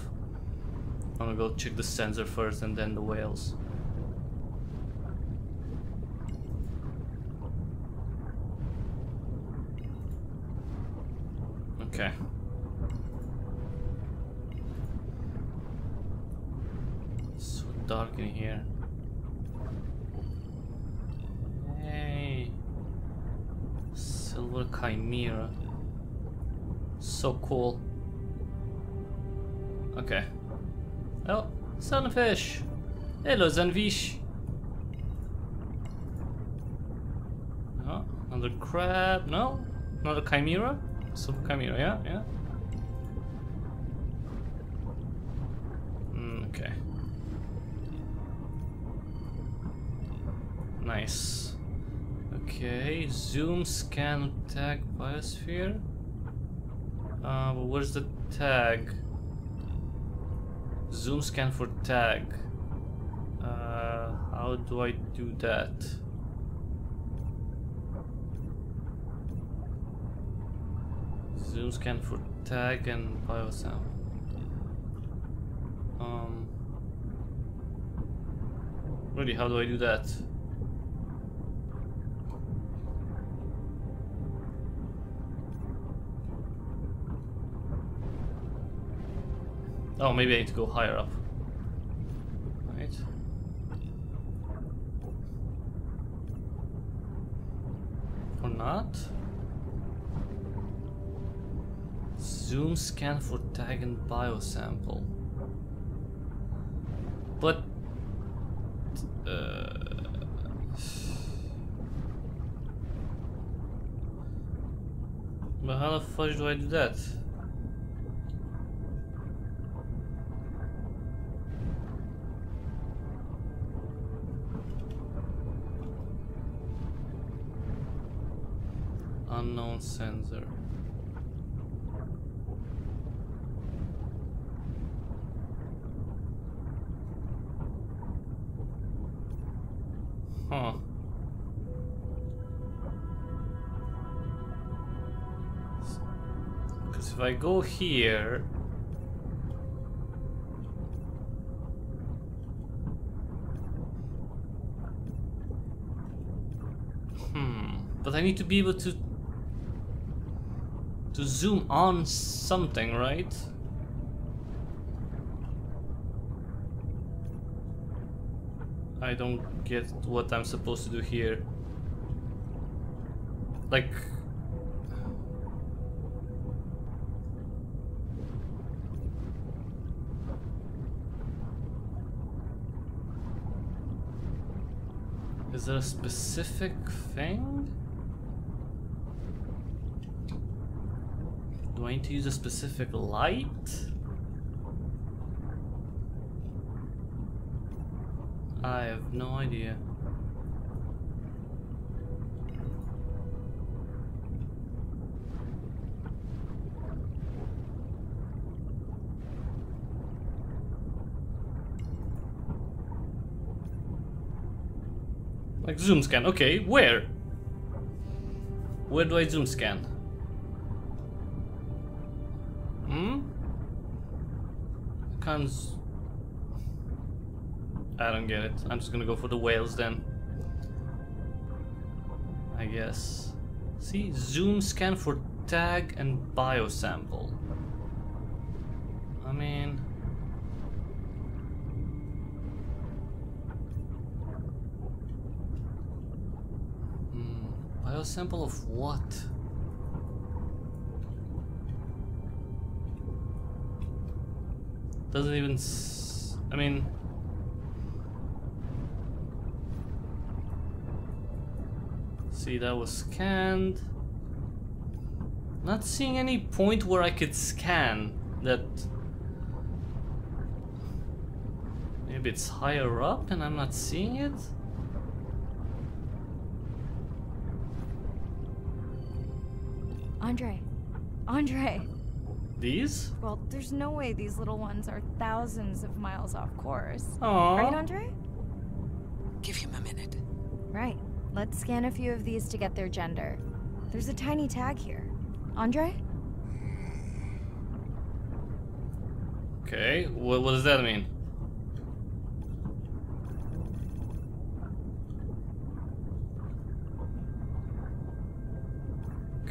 I'm gonna go check the sensor first and then the whales. Okay. It's so dark in here. Hey. Silver chimera. So cool. Okay. Oh, sunfish. Hello, sunfish. Oh, another crab. No, another chimera. Silver chimera. Yeah, yeah. Okay. Nice. Okay. Zoom, scan, tag, biosphere. But where's the tag? Zoom scan for tag. How do I do that? Zoom scan for tag and biosound. Really, how do I do that? Oh, maybe I need to go higher up. Right. Or not. Zoom scan for tag and biosample. But... but how the fudge do I do that? Unknown sensor. Huh. Because if I go here, but I need to be able to. To zoom on something, right? I don't get what I'm supposed to do here. Like... is there a specific thing? Do I need to use a specific light? I have no idea. Like zoom scan, okay, where? Where do I zoom scan? Hmm? I can't... I don't get it. I'm just gonna go for the whales then, I guess. See, zoom scan for tag and biosample. I mean... Biosample of what? Doesn't even s... I mean... See, that was scanned. Not seeing any point where I could scan that. Maybe it's higher up and I'm not seeing it. Andre, Andre. These? Well, there's no way these little ones are thousands of miles off course. Aww. Right, Andre? Give him a minute. Right. Let's scan a few of these to get their gender. There's a tiny tag here. Andre? Okay, what does that mean?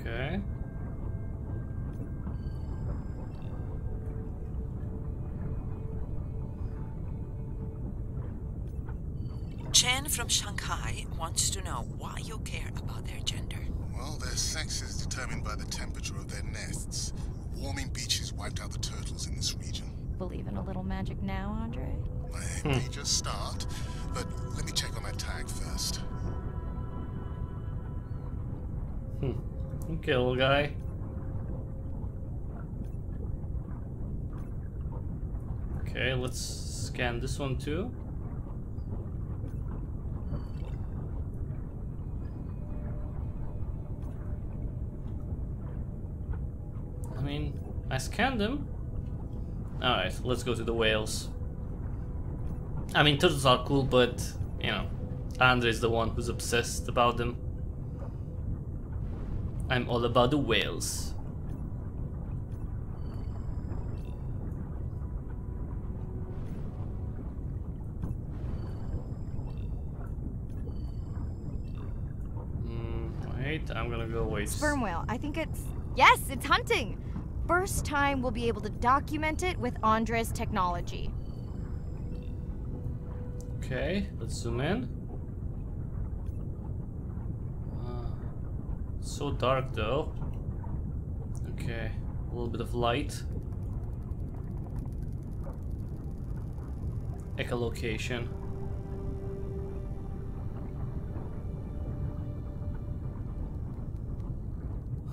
Okay. Chen from Shanghai wants to know why you care about their gender. Well, their sex is determined by the temperature of their nests. Warming beaches wiped out the turtles in this region. Believe in a little magic now, Andre? I may just start, but let me check on that tag first. Okay, little guy. Okay, let's scan this one too. I mean, I scanned them. Alright, let's go to the whales. I mean, turtles are cool, but, you know, Andre's the one who's obsessed about them. I'm all about the whales. Wait, I'm gonna go wait. Sperm whale, I think it's... Yes, it's hunting! First time we'll be able to document it with Andre's technology. Okay, let's zoom in. So dark though. Okay, a little bit of light. Echolocation.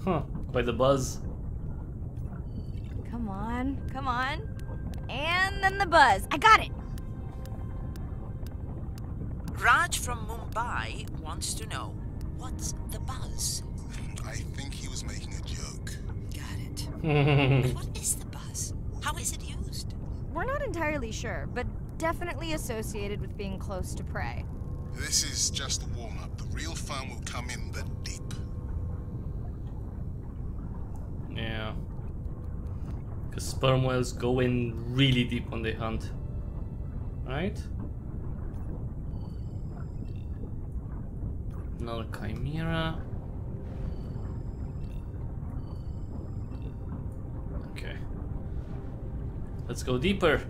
Huh, quite the buzz. Come on, come on. And then the buzz. I got it! Raj from Mumbai wants to know, what's the buzz? I think he was making a joke. Got it. What is the buzz? How is it used? We're not entirely sure, but definitely associated with being close to prey. This is just the warm-up. The real fun will come in the deep. Yeah. Because sperm whales go in really deep when they hunt, right? Another chimera. Okay. Let's go deeper,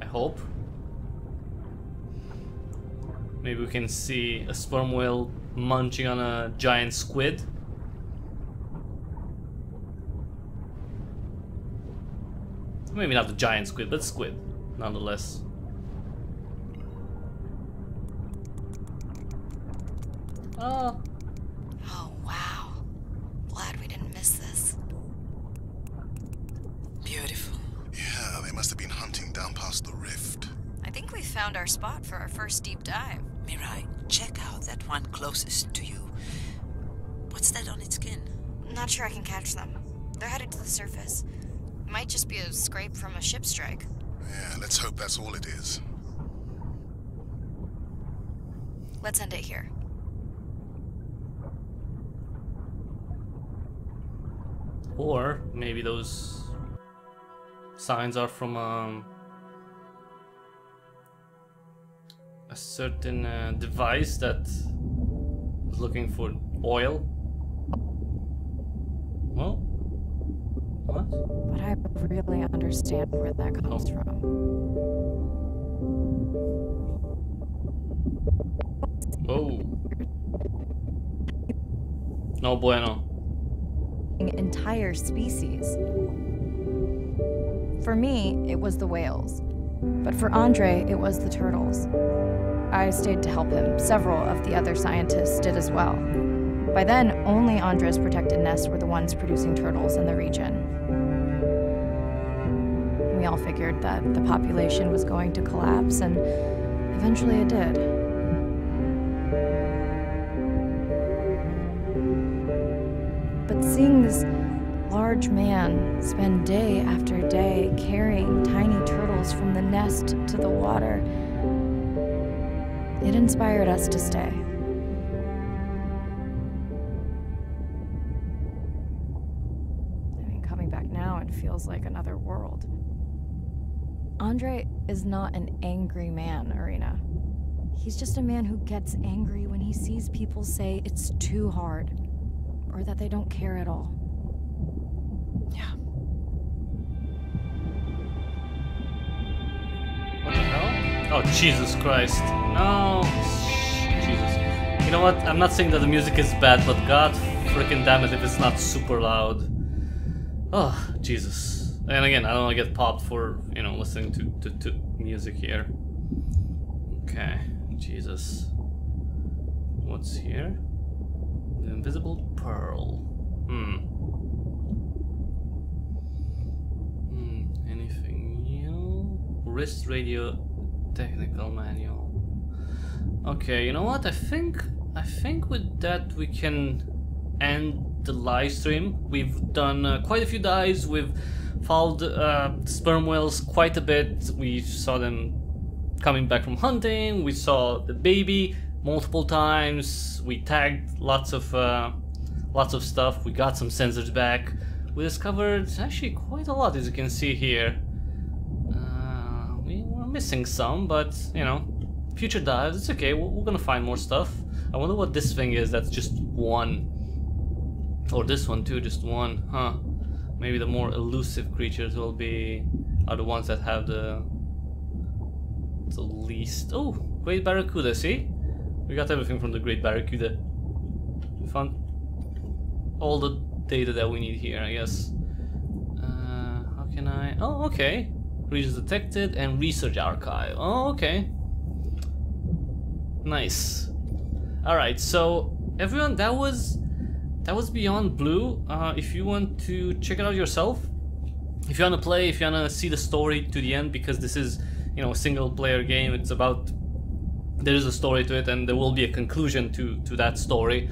I hope. Maybe we can see a sperm whale munching on a giant squid. Maybe not the giant squid, but squid, nonetheless. Oh. Oh, wow. Glad we didn't miss this. Beautiful. Yeah, they must have been hunting down past the rift. I think we found our spot for our first deep dive. Mirai, check out that one closest to you. What's that on its skin? Not sure I can catch them. They're headed to the surface. Might just be a scrape from a ship strike. Yeah, let's hope that's all it is. Let's end it here. Or maybe those signs are from a certain device that is looking for oil. Well. What? But I really understand where that comes from. Oh. No bueno. Entire species. For me, it was the whales. But for Andre, it was the turtles. I stayed to help him. Several of the other scientists did as well. By then, only Andre's protected nests were the ones producing turtles in the region. We all figured that the population was going to collapse, and eventually it did. But seeing this large man spend day after day carrying tiny turtles from the nest to the water, it inspired us to stay. I mean, coming back now, it feels like another world. Andre is not an angry man, Irina. He's just a man who gets angry when he sees people say it's too hard, or that they don't care at all. Yeah. What the hell? Oh, Jesus Christ. No. Jesus. You know what? I'm not saying that the music is bad, but God freaking damn it if it's not super loud. Oh, Jesus. And again, I don't want to get popped for, you know, listening to music here. Okay, Jesus. What's here? The invisible pearl. Anything new? Wrist radio technical manual. Okay, you know what? I think with that we can end the live stream. We've done quite a few dives. We've followed sperm whales quite a bit. We saw them coming back from hunting. We saw the baby multiple times. We tagged lots of stuff. We got some sensors back. We discovered actually quite a lot, as you can see here. We were missing some, but you know, future dives, it's okay. We're gonna find more stuff. I wonder what this thing is. That's just one, or this one too, just one, huh? Maybe the more elusive creatures will be are the ones that have the least. Oh, great barracuda! See, we got everything from the great barracuda. We found all the data that we need here, I guess. How can I? Oh, okay. Regions detected and research archive. Oh, okay. Nice. All right. So everyone, that was Beyond Blue. If you want to check it out yourself, if you want to play, if you want to see the story to the end, because this is, you know, a single player game, it's about, there is a story to it and there will be a conclusion to that story,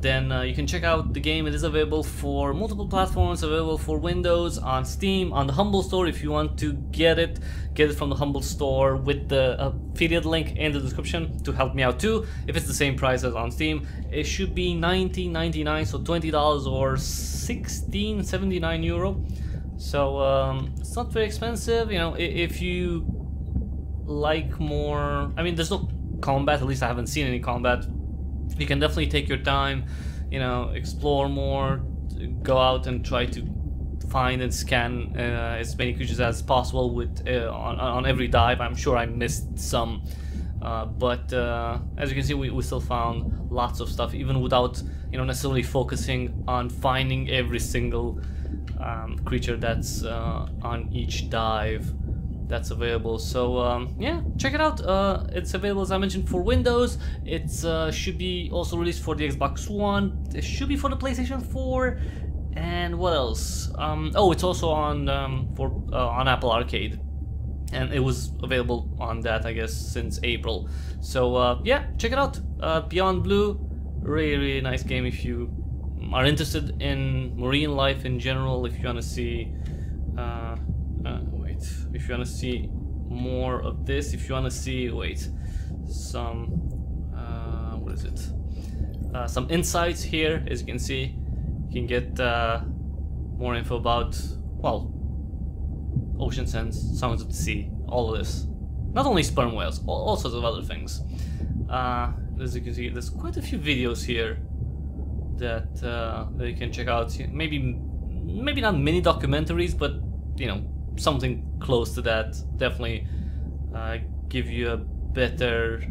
then you can check out the game. It is available for multiple platforms, available for Windows, on Steam, on the Humble Store. If you want to get it from the Humble Store with the affiliate link in the description to help me out too. If it's the same price as on Steam, it should be $19.99, so $20 or €16.79. So it's not very expensive, you know. If you like more, I mean, there's no combat, at least I haven't seen any combat. You can definitely take your time, you know, explore more, go out and try to find and scan as many creatures as possible with on every dive. I'm sure I missed some But as you can see, we still found lots of stuff, even without, you know, necessarily focusing on finding every single creature that's on each dive that's available. So yeah, check it out. It's available, as I mentioned, for Windows. It should be also released for the Xbox One. It should be for the PlayStation 4. And what else? Oh, it's also on Apple Arcade. And it was available on that, I guess, since April. So yeah, check it out. Beyond Blue, really, really nice game if you are interested in marine life in general. If you want to see, if you want to see more of this, if you want to see, some insights here. As you can see, you can get more info about, well, ocean scents, sounds of the sea, all of this. Not only sperm whales, all sorts of other things. As you can see, there's quite a few videos here that, that you can check out. Maybe not mini documentaries, but you know, something close to that. Definitely give you a better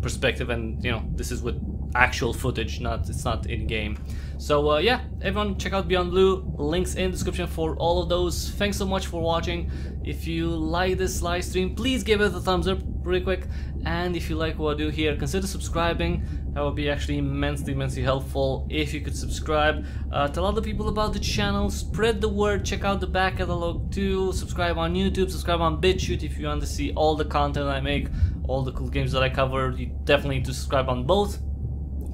perspective, and you know, this is with actual footage, it's not in game. So yeah, everyone, check out Beyond Blue. Links in the description for all of those. Thanks so much for watching. If you like this live stream, please give it a thumbs up really quick, and if you like what I do here, consider subscribing. That would be actually immensely helpful if you could subscribe. Tell other people about the channel, spread the word, check out the back catalog too. Subscribe on YouTube, subscribe on BitChute if you want to see all the content I make, all the cool games that I cover. You definitely need to subscribe on both,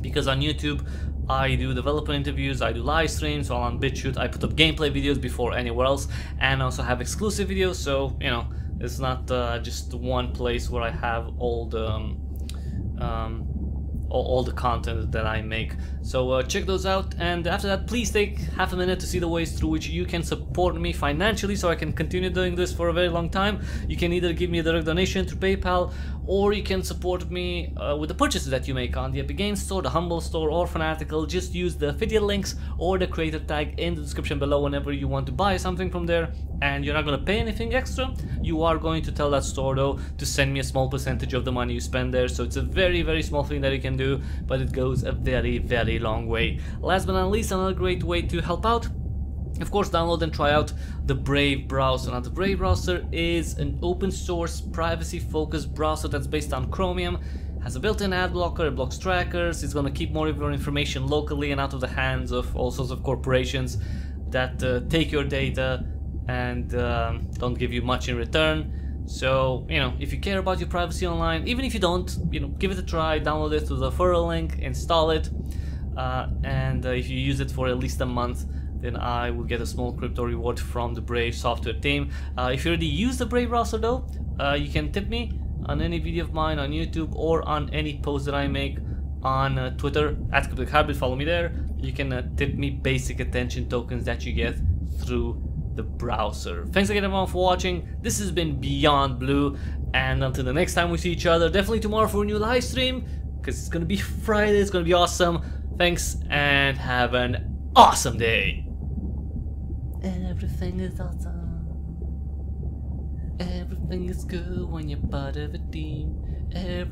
because on YouTube I do developer interviews, I do live streams, while on BitChute I put up gameplay videos before anywhere else, and also have exclusive videos. So you know, it's not just one place where I have all the content that I make. So check those out, and after that, please take half a minute to see the ways through which you can support me financially so I can continue doing this for a very long time. You can either give me a direct donation through PayPal, or you can support me with the purchases that you make on the Epic Games Store, the Humble Store, or Fanatical. Just use the affiliate links or the creator tag in the description below whenever you want to buy something from there, and you're not going to pay anything extra. You are going to tell that store, though, to send me a small percentage of the money you spend there, so it's a very small thing that you can do, but it goes a very long way. Last but not least, another great way to help out, of course, download and try out the Brave Browser. Now, the Brave Browser is an open source, privacy focused browser that's based on Chromium, has a built-in ad blocker, it blocks trackers, it's going to keep more of your information locally and out of the hands of all sorts of corporations that take your data and don't give you much in return. So, you know, if you care about your privacy online, even if you don't, you know, give it a try, download it through the referral link, install it, and if you use it for at least a month, then I will get a small crypto reward from the Brave software team. If you already use the Brave browser, though, you can tip me on any video of mine on YouTube or on any post that I make on Twitter, @CrypticHybrid, follow me there. You can tip me basic attention tokens that you get through the browser. Thanks again, everyone, for watching. This has been Beyond Blue, and until the next time we see each other, definitely tomorrow for a new live stream, because it's gonna be Friday, it's gonna be awesome. Thanks, and have an awesome day. And everything is awesome. Everything is good when you're part of a team.